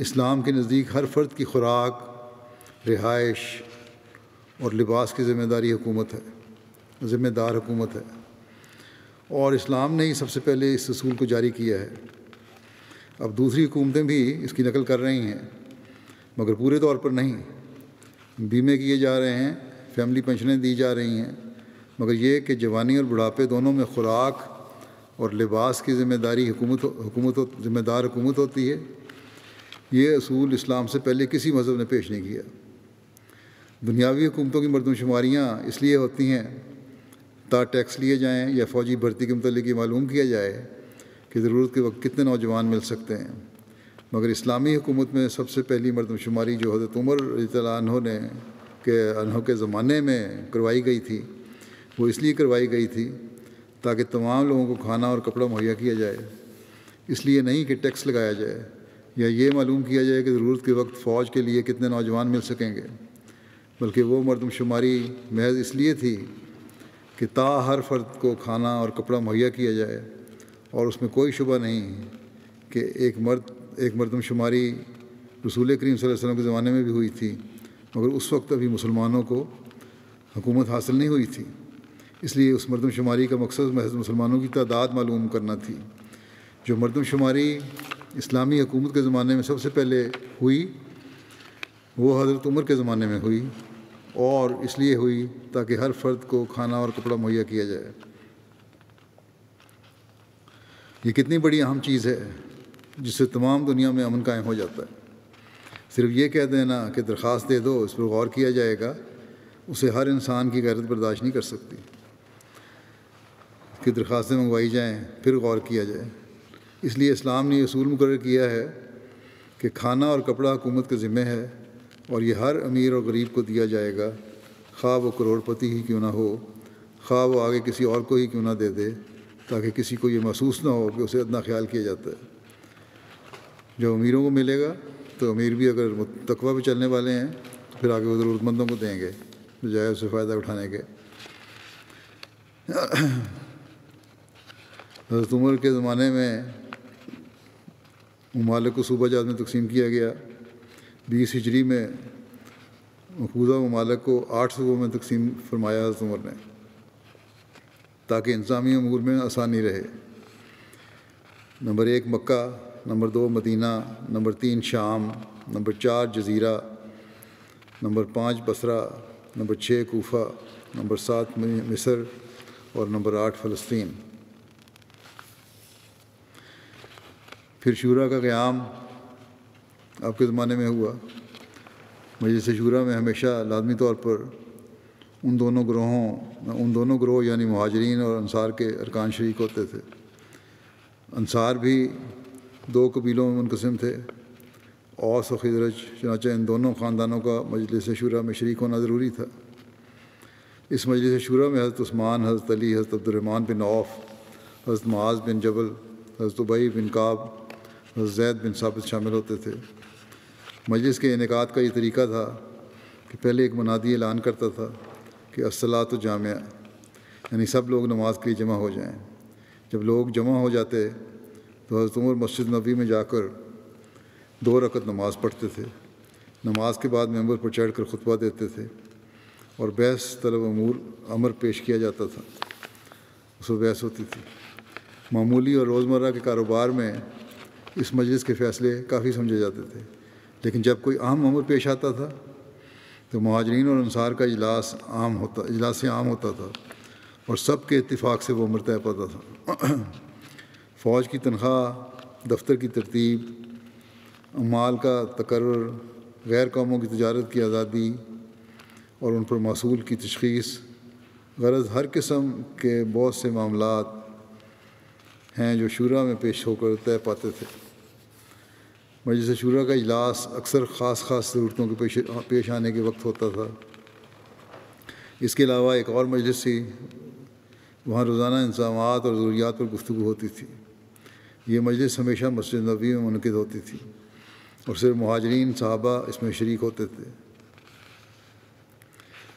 इस्लाम के नज़दीक हर फ़र्द की खुराक, रिहाइश और लिबास की ज़िम्मेदार हुकूमत है और इस्लाम ने ही सबसे पहले इस असूल को जारी किया है। अब दूसरी हुकूमतें भी इसकी नकल कर रही हैं मगर पूरे तौर पर नहीं। बीमे किए जा रहे हैं, फैमिली पेंशनें दी जा रही हैं, मगर ये कि जवानी और बुढ़ापे दोनों में खुराक और लिबास की ज़िम्मेदार हुकूमत होती है। ये असूल इस्लाम से पहले किसी मज़हब ने पेश नहीं किया। दुनियावी हुकूमतों की मर्दमशुमारियाँ इसलिए होती हैं ता टैक्स लिए जाएँ या फ़ौजी भर्ती के मतलब ये मालूम किया जाए कि ज़रूरत के वक्त कितने नौजवान मिल सकते हैं, मगर इस्लामी हुकूमत में सबसे पहली मर्दमशुमारी जो हज़रत उमर रज़ियल्लाहु अन्हु ने के ज़माने में करवाई गई थी, वो इसलिए करवाई गई थी ताकि तमाम लोगों को खाना और कपड़ा मुहैया किया जाए, इसलिए नहीं कि टैक्स लगाया जाए या ये मालूम किया जाए कि ज़रूरत के वक्त फ़ौज के लिए कितने नौजवान मिल सकेंगे, बल्कि वो मर्दमशुमारी महज इसलिए थी कि ता हर फ़र्द को खाना और कपड़ा मुहैया किया जाए। और उसमें कोई शुबा नहीं कि एक मर्दमशुमारी रसूल करीम सल्लल्लाहु अलैहि वसल्लम के ज़माने में भी हुई थी, मगर उस वक्त अभी मुसलमानों को हुकूमत हासिल नहीं हुई थी, इसलिए उस मर्दमशुमारी का मकसद महज मुसलमानों की तादाद मालूम करना थी। जो मर्दमशुमारी इस्लामी हुकूमत के ज़माने में सबसे पहले हुई वो हज़रत उमर के ज़माने में हुई और इसलिए हुई ताकि हर फ़र्द को खाना और कपड़ा मुहैया किया जाए। ये कितनी बड़ी अहम चीज़ है जिससे तमाम दुनिया में अमन कायम हो जाता है। सिर्फ ये कह देना कि दरख्वास्त दे दो, इस पर गौर किया जाएगा, उसे हर इंसान की गैरत बर्दाश्त नहीं कर सकती कि दरख्वास्तें मंगवाई जाएँ फिर गौर किया जाए। इसलिए इस्लाम ने असूल मुकर्रर किया है कि खाना और कपड़ा हुकूमत के ज़िम्मे है और ये हर अमीर और गरीब को दिया जाएगा, खा वो करोड़पति ही क्यों ना हो, खा वो आगे किसी और को ही क्यों ना दे दे, ताकि किसी को ये महसूस ना हो कि उसे इतना ख्याल किया जाता है। जो अमीरों को मिलेगा तो अमीर भी अगर तकवा पे चलने वाले हैं तो फिर आगे वो ज़रूरतमंदों को देंगे बजाय उससे फ़ायदा उठाने के। हज़रत उमर के ज़माने में ममालिक को सूबाजात में तकसीम किया गया। 20 हिजरी में मफूजा ममालक को 8 सूबों में तकसीम फरमाया हज़रत उमर ने, ताकि इंतज़ामी अमूर में आसानी रहे। Number 1 Mecca, number 2 Medina, number 3 शाम, नंबर 4 जज़ीरा, number 5 Basra, number 6 Kufa, number 7 मिस्र और नंबर 8 फ़लस्तीन। फिर शूरा का क़याम आपके ज़माने में हुआ। मजलिस शूरा में हमेशा लाज़मी तौर पर उन दोनों ग्रोह यानी मुहाजिरीन और अंसार के अरकान शरीक होते थे। अंसार भी 2 कबीलों में मुनक़सिम थे, औस और खज़रज, चुनांचे इन दोनों ख़ानदानों का मजलिस शूरा में शरीक होना ज़रूरी था। इस मजलिस शूरा में हज़रत उस्मान, हज़रत अली, हज़रत अब्दुर्रहमान बिन औफ़, हज़रत मुआज़ बिन जबल, हज़रत उबई बिन काब, हज़रत ज़ैद बिन साबित शामिल होते थे। मजलिस के इनेकाद का ये तरीक़ा था कि पहले एक मुनादी ऐलान करता था कि अस्सलातु जामिया, यानी सब लोग नमाज के लिए जमा हो जाएं। जब लोग जमा हो जाते तो हज़रत उमर मस्जिद नबी में जाकर 2 रकत नमाज पढ़ते थे। नमाज के बाद मेंबर पर चढ़ कर खुतबा देते थे और बहस तलब अमर पेश किया जाता था। उस पर बहस होती थी। मामूली और रोज़मर्रा के कारोबार में इस मजलिस के फ़ैसले काफ़ी समझे जाते थे, लेकिन जब कोई अहम अमर पेश आता था तो महाजरीन और अंसार का इजलास आम होता था और सब के इत्तिफाक से वो अमर तय पाता था। फ़ौज की तनख्वाह, दफ्तर की तरतीब, अमाल का तकर्र, गैर कौमों की तजारत की आज़ादी और उन पर मासूल की तशख़ीस, गरज़ हर किस्म के बहुत से मामलात हैं जो शूरा में पेश होकर तय पाते थे। मजलिस शूरा का इजलास अक्सर ख़ास ज़रूरतों के पेश आने के वक्त होता था। इसके अलावा एक और मजलिस थी, वहाँ रोज़ाना इंतज़ामात और ज़रूरियात पर गुफ्तगू होती थी। ये मजलिस हमेशा मस्जिद नबी में मुनक़िद होती थी और सिर्फ मुहाजिरीन सहाबा इसमें शरीक होते थे।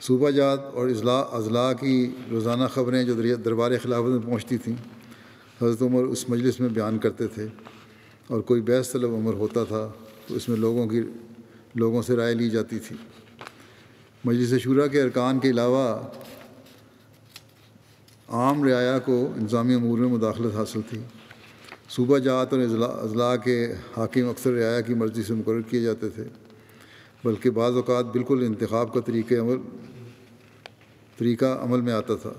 सूबा जात और अज़ला की रोज़ाना ख़बरें जो दरबार खिलाफत में पहुँचती थीं, हज़रत उमर उस मजलिस में बयान करते थे और कोई बहस तलब अमर होता था तो इसमें लोगों से राय ली जाती थी। मजलिस शूरा के अरकान के अलावा आम रियाया को इंतज़ामी अमूर में मुदाखलत हासिल थी। सूबा जात और अज़ला के हाकिम अक्सर रियाया की मर्ज़ी से मुकर्रर किए जाते थे, बल्कि बाज़ औक़ात बिल्कुल इंतख़ाब का तरीका अमल में आता था।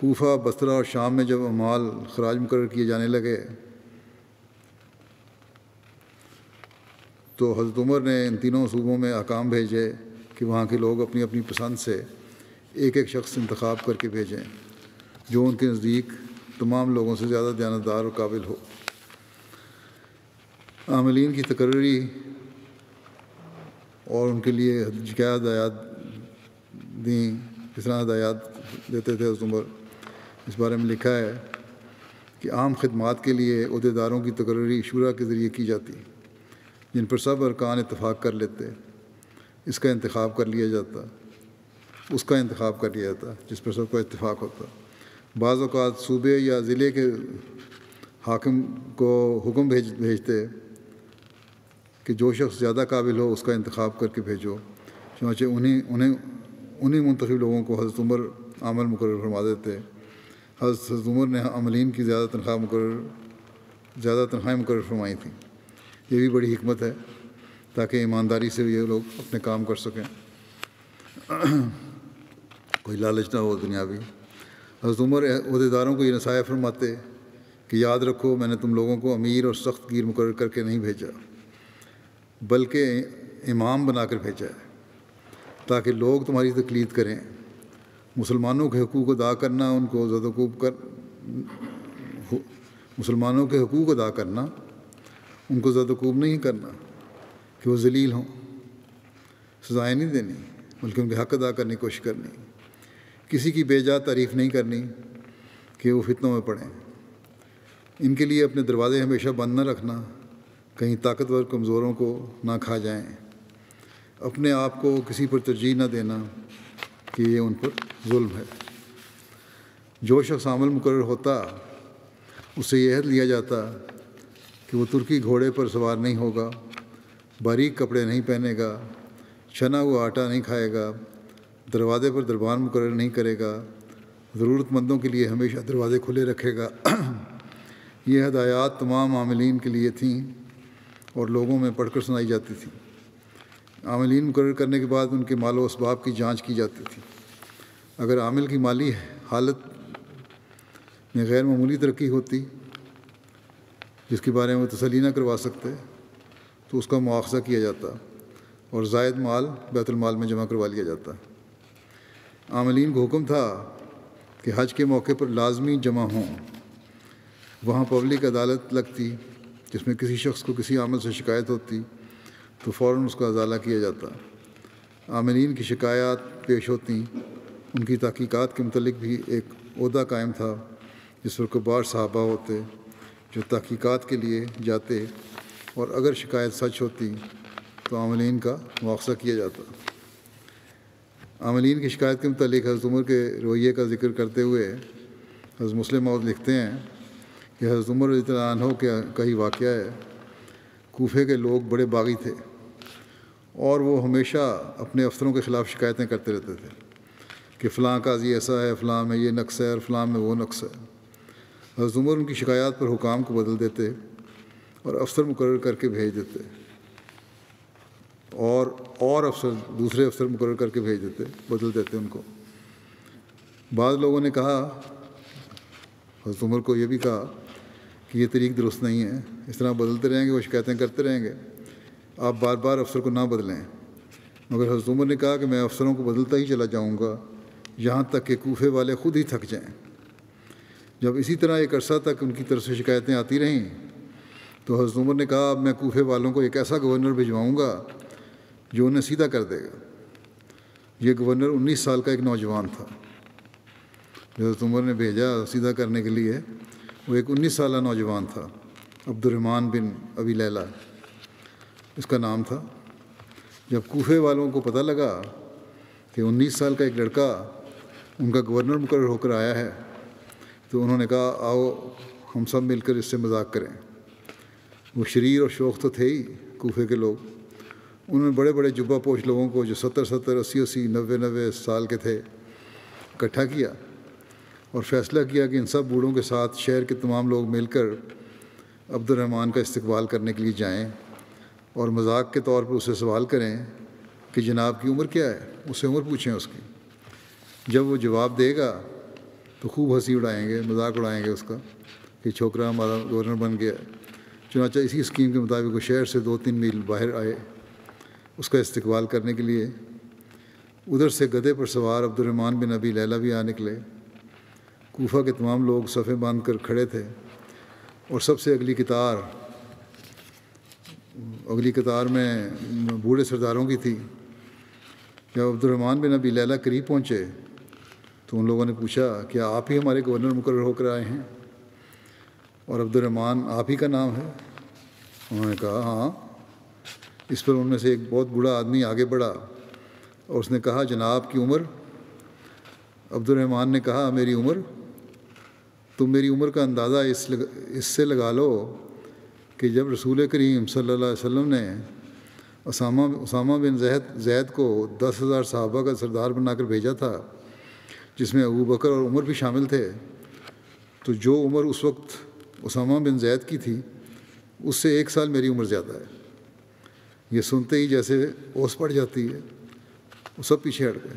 कूफा, बसरा और शाम में जब अमाल खराज मुकर्रर किए जाने लगे तो हज़रत उमर ने इन तीनों सूबों में अहकाम भेजे कि वहाँ के लोग अपनी अपनी पसंद से 1-1 शख्स इंतख़ाब करके भेजें जो उनके नज़दीक तमाम लोगों से ज़्यादा दयानतदार और काबिल हो। आमिलीन की तकर्री और उनके लिए क्या हदायत दी, किस तरह हदायत देते थे हज़रत उमर, इस बारे में लिखा है कि आम खदमात के लिए उहदेदारों की तकर्री शूरा के ज़रिए की जाती, जिन पर सब अरकान इतफ़ाक़ कर लेते। उसका इंतख़ाब कर लिया जाता जिस पर सबका इतफ़ाक़ होता। बाज़ औक़ात सूबे या ज़िले के हाकिम को हुक्म भेजते कि जो शख्स ज़्यादा काबिल हो उसका इंतख़ाब करके भेजो। चुनांचे उन्हीं मुंतखब लोगों को हज़रत उमर आमल मुकर्रर फरमा देते। हज़रत उमर ने अमलीन की ज़्यादा तनख्वाहें मुकर्रर फरमाई थी। ये भी बड़ी हिकमत है ताकि ईमानदारी से ये लोग अपने काम कर सकें, कोई लालच ना हो दुनियावी। हज़रत उमर अहदेदारों को ये नसीहत फरमाते कि याद रखो, मैंने तुम लोगों को अमीर और सख्त गीर मुकर्रर करके नहीं भेजा, बल्कि इमाम बनाकर भेजा है ताकि लोग तुम्हारी तकलीद करें। मुसलमानों के हकूक़ अदा करना उनको ज़्यादा खूब नहीं करना कि वो ज़लील हों। सजाएँ नहीं देनी, बल्कि उनके हक़ अदा करने की कोशिश करनी। किसी की बेजा तारीफ़ नहीं करनी कि वो फितनों में पड़ें। इनके लिए अपने दरवाज़े हमेशा बंद न रखना, कहीं ताकतवर कमज़ोरों को ना खा जाएं। अपने आप को किसी पर तरजीह न देना कि ये उन पर जुल्म है। जो शख्स आमल मुकर्रर होता उससे यह अहद लिया जाता कि वो तुर्की घोड़े पर सवार नहीं होगा, बारीक कपड़े नहीं पहनेगा, चना हुआ आटा नहीं खाएगा, दरवाज़े पर दरबान मुकर्रर नहीं करेगा, ज़रूरतमंदों के लिए हमेशा दरवाज़े खुले रखेगा। ये हदायत तमाम आमिलीन के लिए थीं और लोगों में पढ़कर सुनाई जाती थी। आमिलीन मुकर्रर करने के बाद उनके माल व असबाब की जांच की जाती थी। अगर आमिल की माली हालत में गैर मामूली तरक्की होती जिसके बारे में तसल्ली न करवा सकते तो उसका मुआवजा किया जाता और जायद माल बैतुल माल में जमा करवा लिया जाता। आमिलीन को हुक्म था कि हज के मौके पर लाजमी जमा हों। वहाँ पब्लिक अदालत लगती जिसमें किसी शख्स को किसी आमल से शिकायत होती तो फ़ौरन उसका अजाला किया जाता। आमिलीन की शिकायत पेश होती, उनकी तहक़ीक़ात के मुतलिक भी एक ओहदा कायम था जिस पर कुबार साहबा होते जो तहक़ीक़ात के लिए जाते और अगर शिकायत सच होती तो आमिलीन का मुआवजा किया जाता। आमिलीन की शिकायत के मुतालिक हज़रत उमर के रवैये का ज़िक्र करते हुए हज़रत मुस्लिम मौद लिखते हैं कि हज़रत उमर रज़ियल्लाहु अन्हु का ही वाक़या है। कूफे के लोग बड़े बागी थे और वो हमेशा अपने अफसरों के ख़िलाफ़ शिकायतें करते रहते थे कि फ़लाँ काजी ऐसा है, फ़लाँ में ये नक्स है और फ़लाँ में वो नक्स है। हज़रत उमर उनकी शिकायत पर हुकाम को बदल देते और अफसर मुकर्रर करके भेज देते और अफसर दूसरे अफसर मुकर्रर करके भेज देते, बदल देते उनको। बाद लोगों ने कहा, हज़रत उमर को ये भी कहा कि ये तरीक़ दुरुस्त नहीं है, इस तरह बदलते रहेंगे, वो शिकायतें करते रहेंगे, आप बार बार अफसर को ना बदलें। मगर हज़रत उमर ने कहा कि मैं अफसरों को बदलता ही चला जाऊँगा यहाँ तक कि कूफे वाले ख़ुद ही थक जाएँ। जब इसी तरह एक अरसा तक उनकी तरफ से शिकायतें आती रहीं तो हज़रत उमर ने कहा, अब मैं कूफे वालों को एक ऐसा गवर्नर भिजवाऊँगा जो उन्हें सीधा कर देगा। ये गवर्नर 19 साल का एक नौजवान था जो हज़रत उमर ने भेजा सीधा करने के लिए। वो एक 19 साल नौजवान था, अब्दुर्रहमान बिन अबी लैला इसका नाम था। जब कूफे वालों को पता लगा कि 19 साल का एक लड़का उनका गवर्नर मुकर्रर होकर आया है तो उन्होंने कहा, आओ हम सब मिलकर इससे मजाक करें। वो शरीर और शौक़ तो थे ही कूफे के लोग। उन्होंने बड़े बड़े जुब्बा पोश लोगों को जो 70-70, 80-80, 90-90 साल के थे इकट्ठा किया और फ़ैसला किया कि इन सब बूढ़ों के साथ शहर के तमाम लोग मिलकर अब्दुर्रहमान का इस्तकबाल करने के लिए जाएं और मजाक के तौर पर उससे सवाल करें कि जनाब की उम्र क्या है, उससे उम्र पूछें उसकी। जब वो जवाब देगा तो खूब हंसी उड़ाएंगे, मजाक उड़ाएंगे उसका कि छोकरा हमारा गवर्नर बन गया। चुनांचे इसी स्कीम के मुताबिक वो शहर से 2-3 मील बाहर आए उसका इस्तकबाल करने के लिए। उधर से गधे पर सवार अब्दुर्रहमान बिन अबी लैला भी आ निकले। कूफा के तमाम लोग सफ़े बांध कर खड़े थे और सबसे अगली कतार में बूढ़े सरदारों की थी। जब अब्दुर्रहमान बिन अबी लैला करीब पहुँचे तो उन लोगों ने पूछा, क्या आप ही हमारे गवर्नर मुकर्रर होकर आए हैं और अब्दुर्रहमान आप ही का नाम है? उन्होंने कहा, हाँ। इस पर उनमें से एक बहुत बूढ़ा आदमी आगे बढ़ा और उसने कहा, जनाब की उम्र? अब्दुर्रहमान ने कहा, मेरी उम्र? तुम मेरी उम्र का अंदाज़ा इससे लगा लो कि जब रसूल करीम सल्लल्लाहु अलैहि वसल्लम ने उसामा बिन ज़ैद को 10,000 सहाबा का सरदार बनाकर भेजा था जिसमें अबू बकर और उमर भी शामिल थे, तो जो उम्र उस वक्त उसामा बिन ज़ैद की थी उससे 1 साल मेरी उम्र ज़्यादा है। ये सुनते ही जैसे ओस पड़ जाती है, वो सब पीछे हट गए,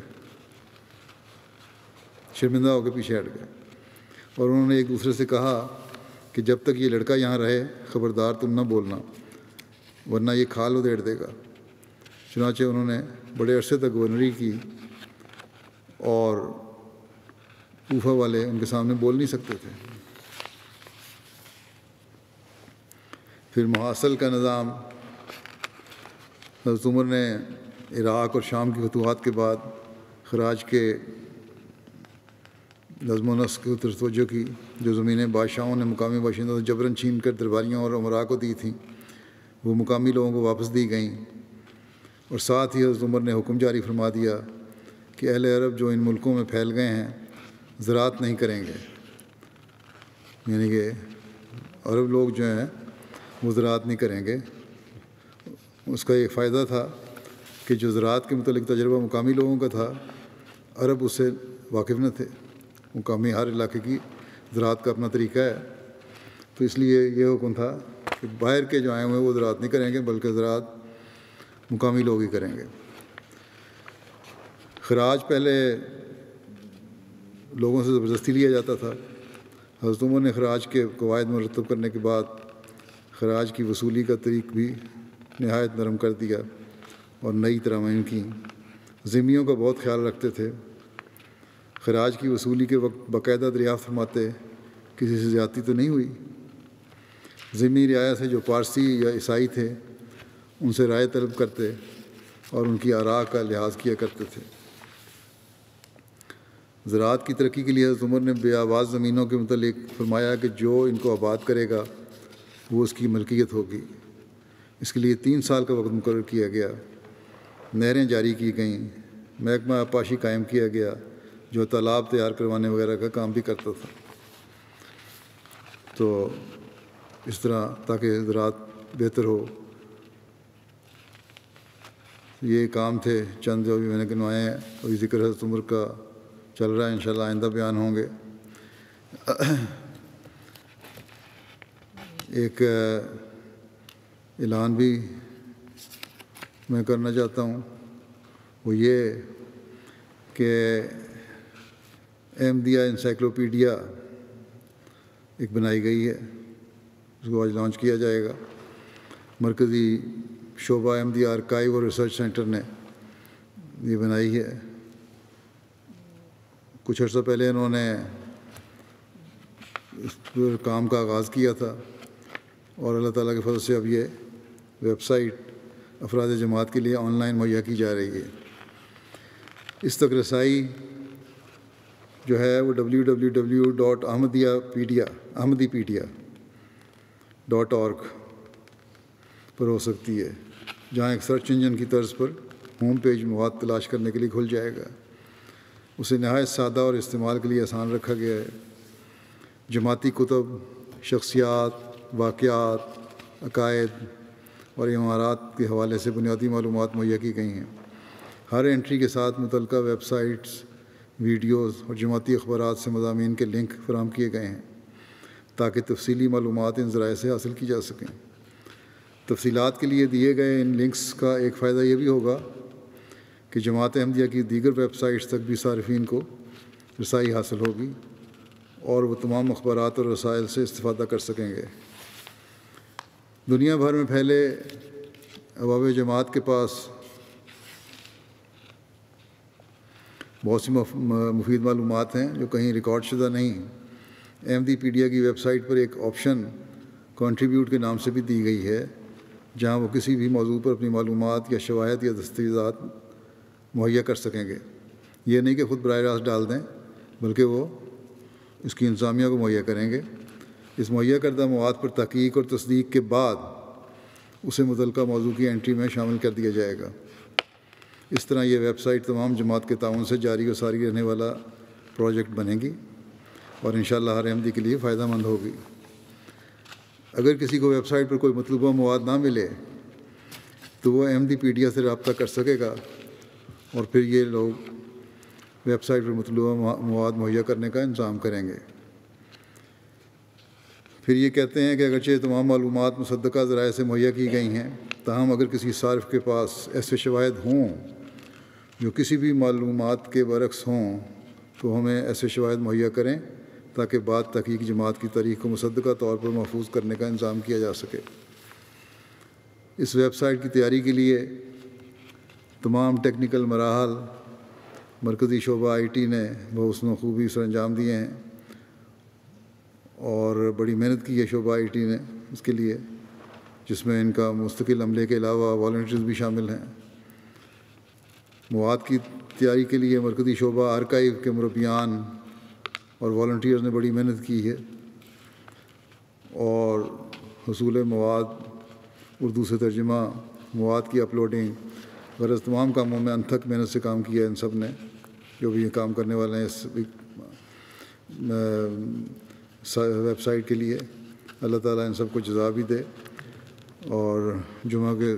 शर्मिंदा होकर पीछे हट गए और उन्होंने एक दूसरे से कहा कि जब तक ये लड़का यहाँ रहे ख़बरदार तुम ना बोलना वरना ये खाल उधेड़ देगा। चुनांचे उन्होंने बड़े अरसे तक गवर्नरी की और कूफा वाले उनके सामने बोल नहीं सकते थे। फिर मुहासल का निज़ाम हज़रत उमर ने इराक़ और शाम की फतूहात के बाद ख़राज के नज़्म नस्क़ की तवज्जो की, जो ज़मीनें बादशाहों ने मुकामी बाशिंदों से जबरन छीन कर दरबारियों और उमरा को दी थीं वो मुकामी लोगों को वापस दी गईं। और साथ ही हज़रत उमर ने हुक्म जारी फरमा दिया कि अहल अरब जो इन मुल्कों में फैल गए हैं ज़राअत नहीं करेंगे, यानी कि अरब लोग जो हैं वो ज़राअत नहीं करेंगे। उसका एक फ़ायदा था कि जो ज़रात के मतलब तजर्बा मुकामी लोगों का था, अरब उससे वाकिफ़ न थे। मुकामी हर इलाके की ज़रात का अपना तरीका है, तो इसलिए ये हुक्म था कि बाहर के जो आए हुए हैं वो ज़रात नहीं करेंगे, बल्कि ज़रात मुकामी लोग ही करेंगे। खराज पहले लोगों से ज़बरदस्ती लिया जाता था। हज़रत उमर ने खराज के कवायद मरतब करने के बाद खराज की वसूली का तरीक़ भी नहायत नरम कर दिया और नई तरामीम की। ज़िम्मियों का बहुत ख्याल रखते थे। खराज की वसूली के वक्त बाकायदा दरियाफ़त फरमाते किसी से ज़्यादती तो नहीं हुई। ज़िम्मी रियाया से जो पारसी या ईसाई थे उनसे राय तलब करते और उनकी आरा का लिहाज किया करते थे। ज़रात की तरक्की के लिए हज़रत उमर ने बेआबाद ज़मीनों के मुतालिक फरमाया कि जो इनको आबाद करेगा वो उसकी मलकियत होगी। इसके लिए 3 साल का वक्त मुकर्रर किया गया। नहरें जारी की गईं, महकमा आबपाशी कायम किया गया जो तालाब तैयार करवाने वगैरह का काम भी करता था। तो इस तरह ताकि ज़रात बेहतर हो, ये काम थे चंद जो भी मैंने गिनवाए हैं। और ये ज़िक्र हज़रत उमर का चल रहा है, इंशाल्लाह आइंदा बयान होंगे। एक ऐलान भी मैं करना चाहता हूँ, वो ये कि अहमदिया इंसाइक्लोपीडिया एक बनाई गई है, उसको आज लॉन्च किया जाएगा। मरकज़ी शोबा अहमदिया आर्काइव और रिसर्च सेंटर ने ये बनाई है। कुछ अर्सा पहले इन्होंने इस पर काम का आगाज़ किया था और अल्लाह ताला के फजल से अब ये वेबसाइट अफराद जमात के लिए ऑनलाइन मुहैया की जा रही है। इस तक रसाई जो है वो www.ahmadiyapediya.org पर हो सकती है, जहाँ एक सर्च इंजन की तर्ज पर होम पेज मवाद तलाश करने के लिए खुल जाएगा। उसे नहायत सादा और इस्तेमाल के लिए आसान रखा गया है। जमाती कुतब, शख्सियात, वाक़ियात, अकायद और इमारात के हवाले से बुनियादी मालूमात मुहैया की गई हैं। हर एंट्री के साथ मुतलका वेबसाइट्स, वीडियोज़ और जमाती अखबारात से मज़ामीन के लिंक फराहम किए गए हैं ताकि तफसीली मालूमात इन ज़राए से हासिल की जा सकें। तफसीलात के लिए दिए गए इन लिंक्स का एक फ़ायदा यह भी होगा कि जमात अहमदिया की दीगर वेबसाइट्स तक भी सार्फिन को रसाई हासिल होगी और वह तमाम अखबारात और रसायल से इस्तिफ़ादा कर सकेंगे। दुनिया भर में फैले अहबाब जमात के पास बहुत सी मुफीद मालूमात हैं जो कहीं रिकॉर्ड शुदा नहीं। अहमदीपीडिया की वेबसाइट पर एक ऑप्शन कंट्रीब्यूट के नाम से भी दी गई है, जहां वो किसी भी मौजू पर अपनी मालूमात या शवाहद या दस्तावेज़ात मुहैया कर सकेंगे। ये नहीं कि ख़ुद बराह रास्त डाल दें, बल्कि वो इसकी इंतज़ामिया को मुहैया करेंगे। इस मुहैया करदा मवाद पर तहक़ीक़ और तस्दीक के बाद उसे मुतलका मौजू की एंट्री में शामिल कर दिया जाएगा। इस तरह यह वेबसाइट तमाम जमात के ताउन से जारी और सारी रहने वाला प्रोजेक्ट बनेगी और इंशाअल्लाह हर अहमदी के लिए फ़ायदामंद होगी। अगर किसी को वेबसाइट पर कोई मतलूबा मवाद ना मिले तो वह अहमदीपीडिया से रब्ता कर सकेगा और फिर ये लोग वेबसाइट पर मतलूबा मवाद मुहैया करने का इंतज़ाम करेंगे। फिर ये कहते हैं कि अगरचे तमाम मालूमात मुसद्दक़ा ज़राए से मुहैया की गई हैं, ताहम अगर किसी सार्फ़ के पास ऐसे शवाहिद हों जो किसी भी मालूमात के बरक्स हों तो हमें ऐसे शवाहिद मुहैया करें ताकि बाद तहक़ीक़ जमात की तारीख़ को मुसद्दक़ा तौर पर महफूज करने का इंतज़ाम किया जा सके। इस वेबसाइट की तैयारी के लिए तमाम टेक्निकल मराहल मरकज़ी शोबा IT ने बहुत खूबी से अंजाम दिए हैं और बड़ी मेहनत की है शोबा IT ने इसके लिए, जिसमें इनका मुस्तकिल अमले के अलावा वॉलंटियर्स भी शामिल हैं। मवाद की तैयारी के लिए मरकज़ी शोबा आर्काइव के मुरब्बियान और वॉलंटियर्स ने बड़ी मेहनत की है और हसूल मवाद, उर्दू से तर्जमा, मवाद की अपलोडिंग वगैरह तमाम कामों में अनथक मेहनत से काम किया इन सब ने, जो भी ये काम करने वाले हैं इस वेबसाइट के लिए। अल्लाह ताला इन सबको जज़ा भी दे और जुमा के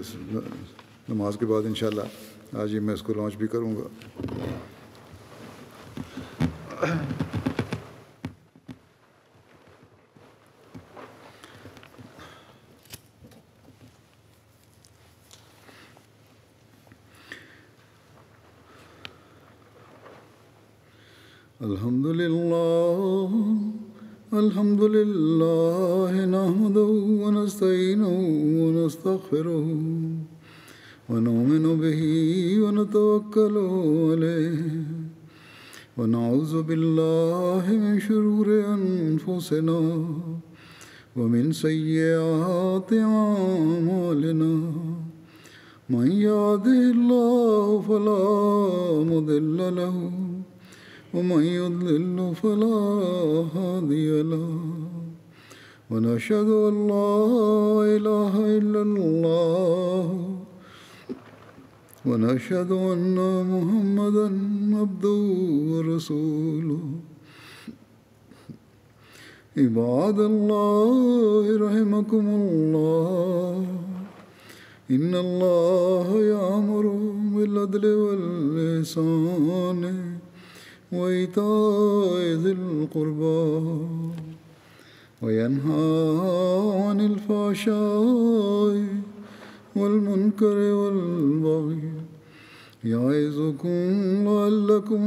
नमाज के बाद इंशाल्लाह आज ही मैं इसको लॉन्च भी करूँगा। अल्हम्दुलिल्लाह अल्हम्दुलिल्लाह नहमदहु व नस्तईनुहु व नस्तगफिरुहु व नऊमिनु बिही व नतवक्कलु अलैहि व नऊज़ु बिल्लाहि मिन शुरूरि अनफुसिना व मिन सय्यिआति अमालिना मन यहदिहिल्लाहु फला मुदिल्ल लहु ومن يضلل فلا هادي له ونشهد أن لا إله إلا الله ونشهد أن محمدا عبده ورسوله عباد الله رحمكم الله إن الله يأمر بالعدل والإحسان وإيتاء ذي القربى وينهى عن الفحشاء والمنكر والبغي يعظكم لعلكم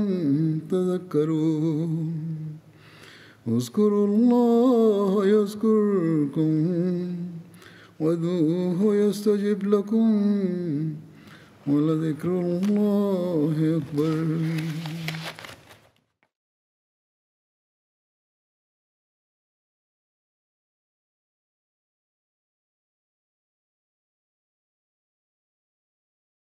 تذكرون اذكروا الله يذكركم وادعوه يستجب لكم ولذكر الله أكبر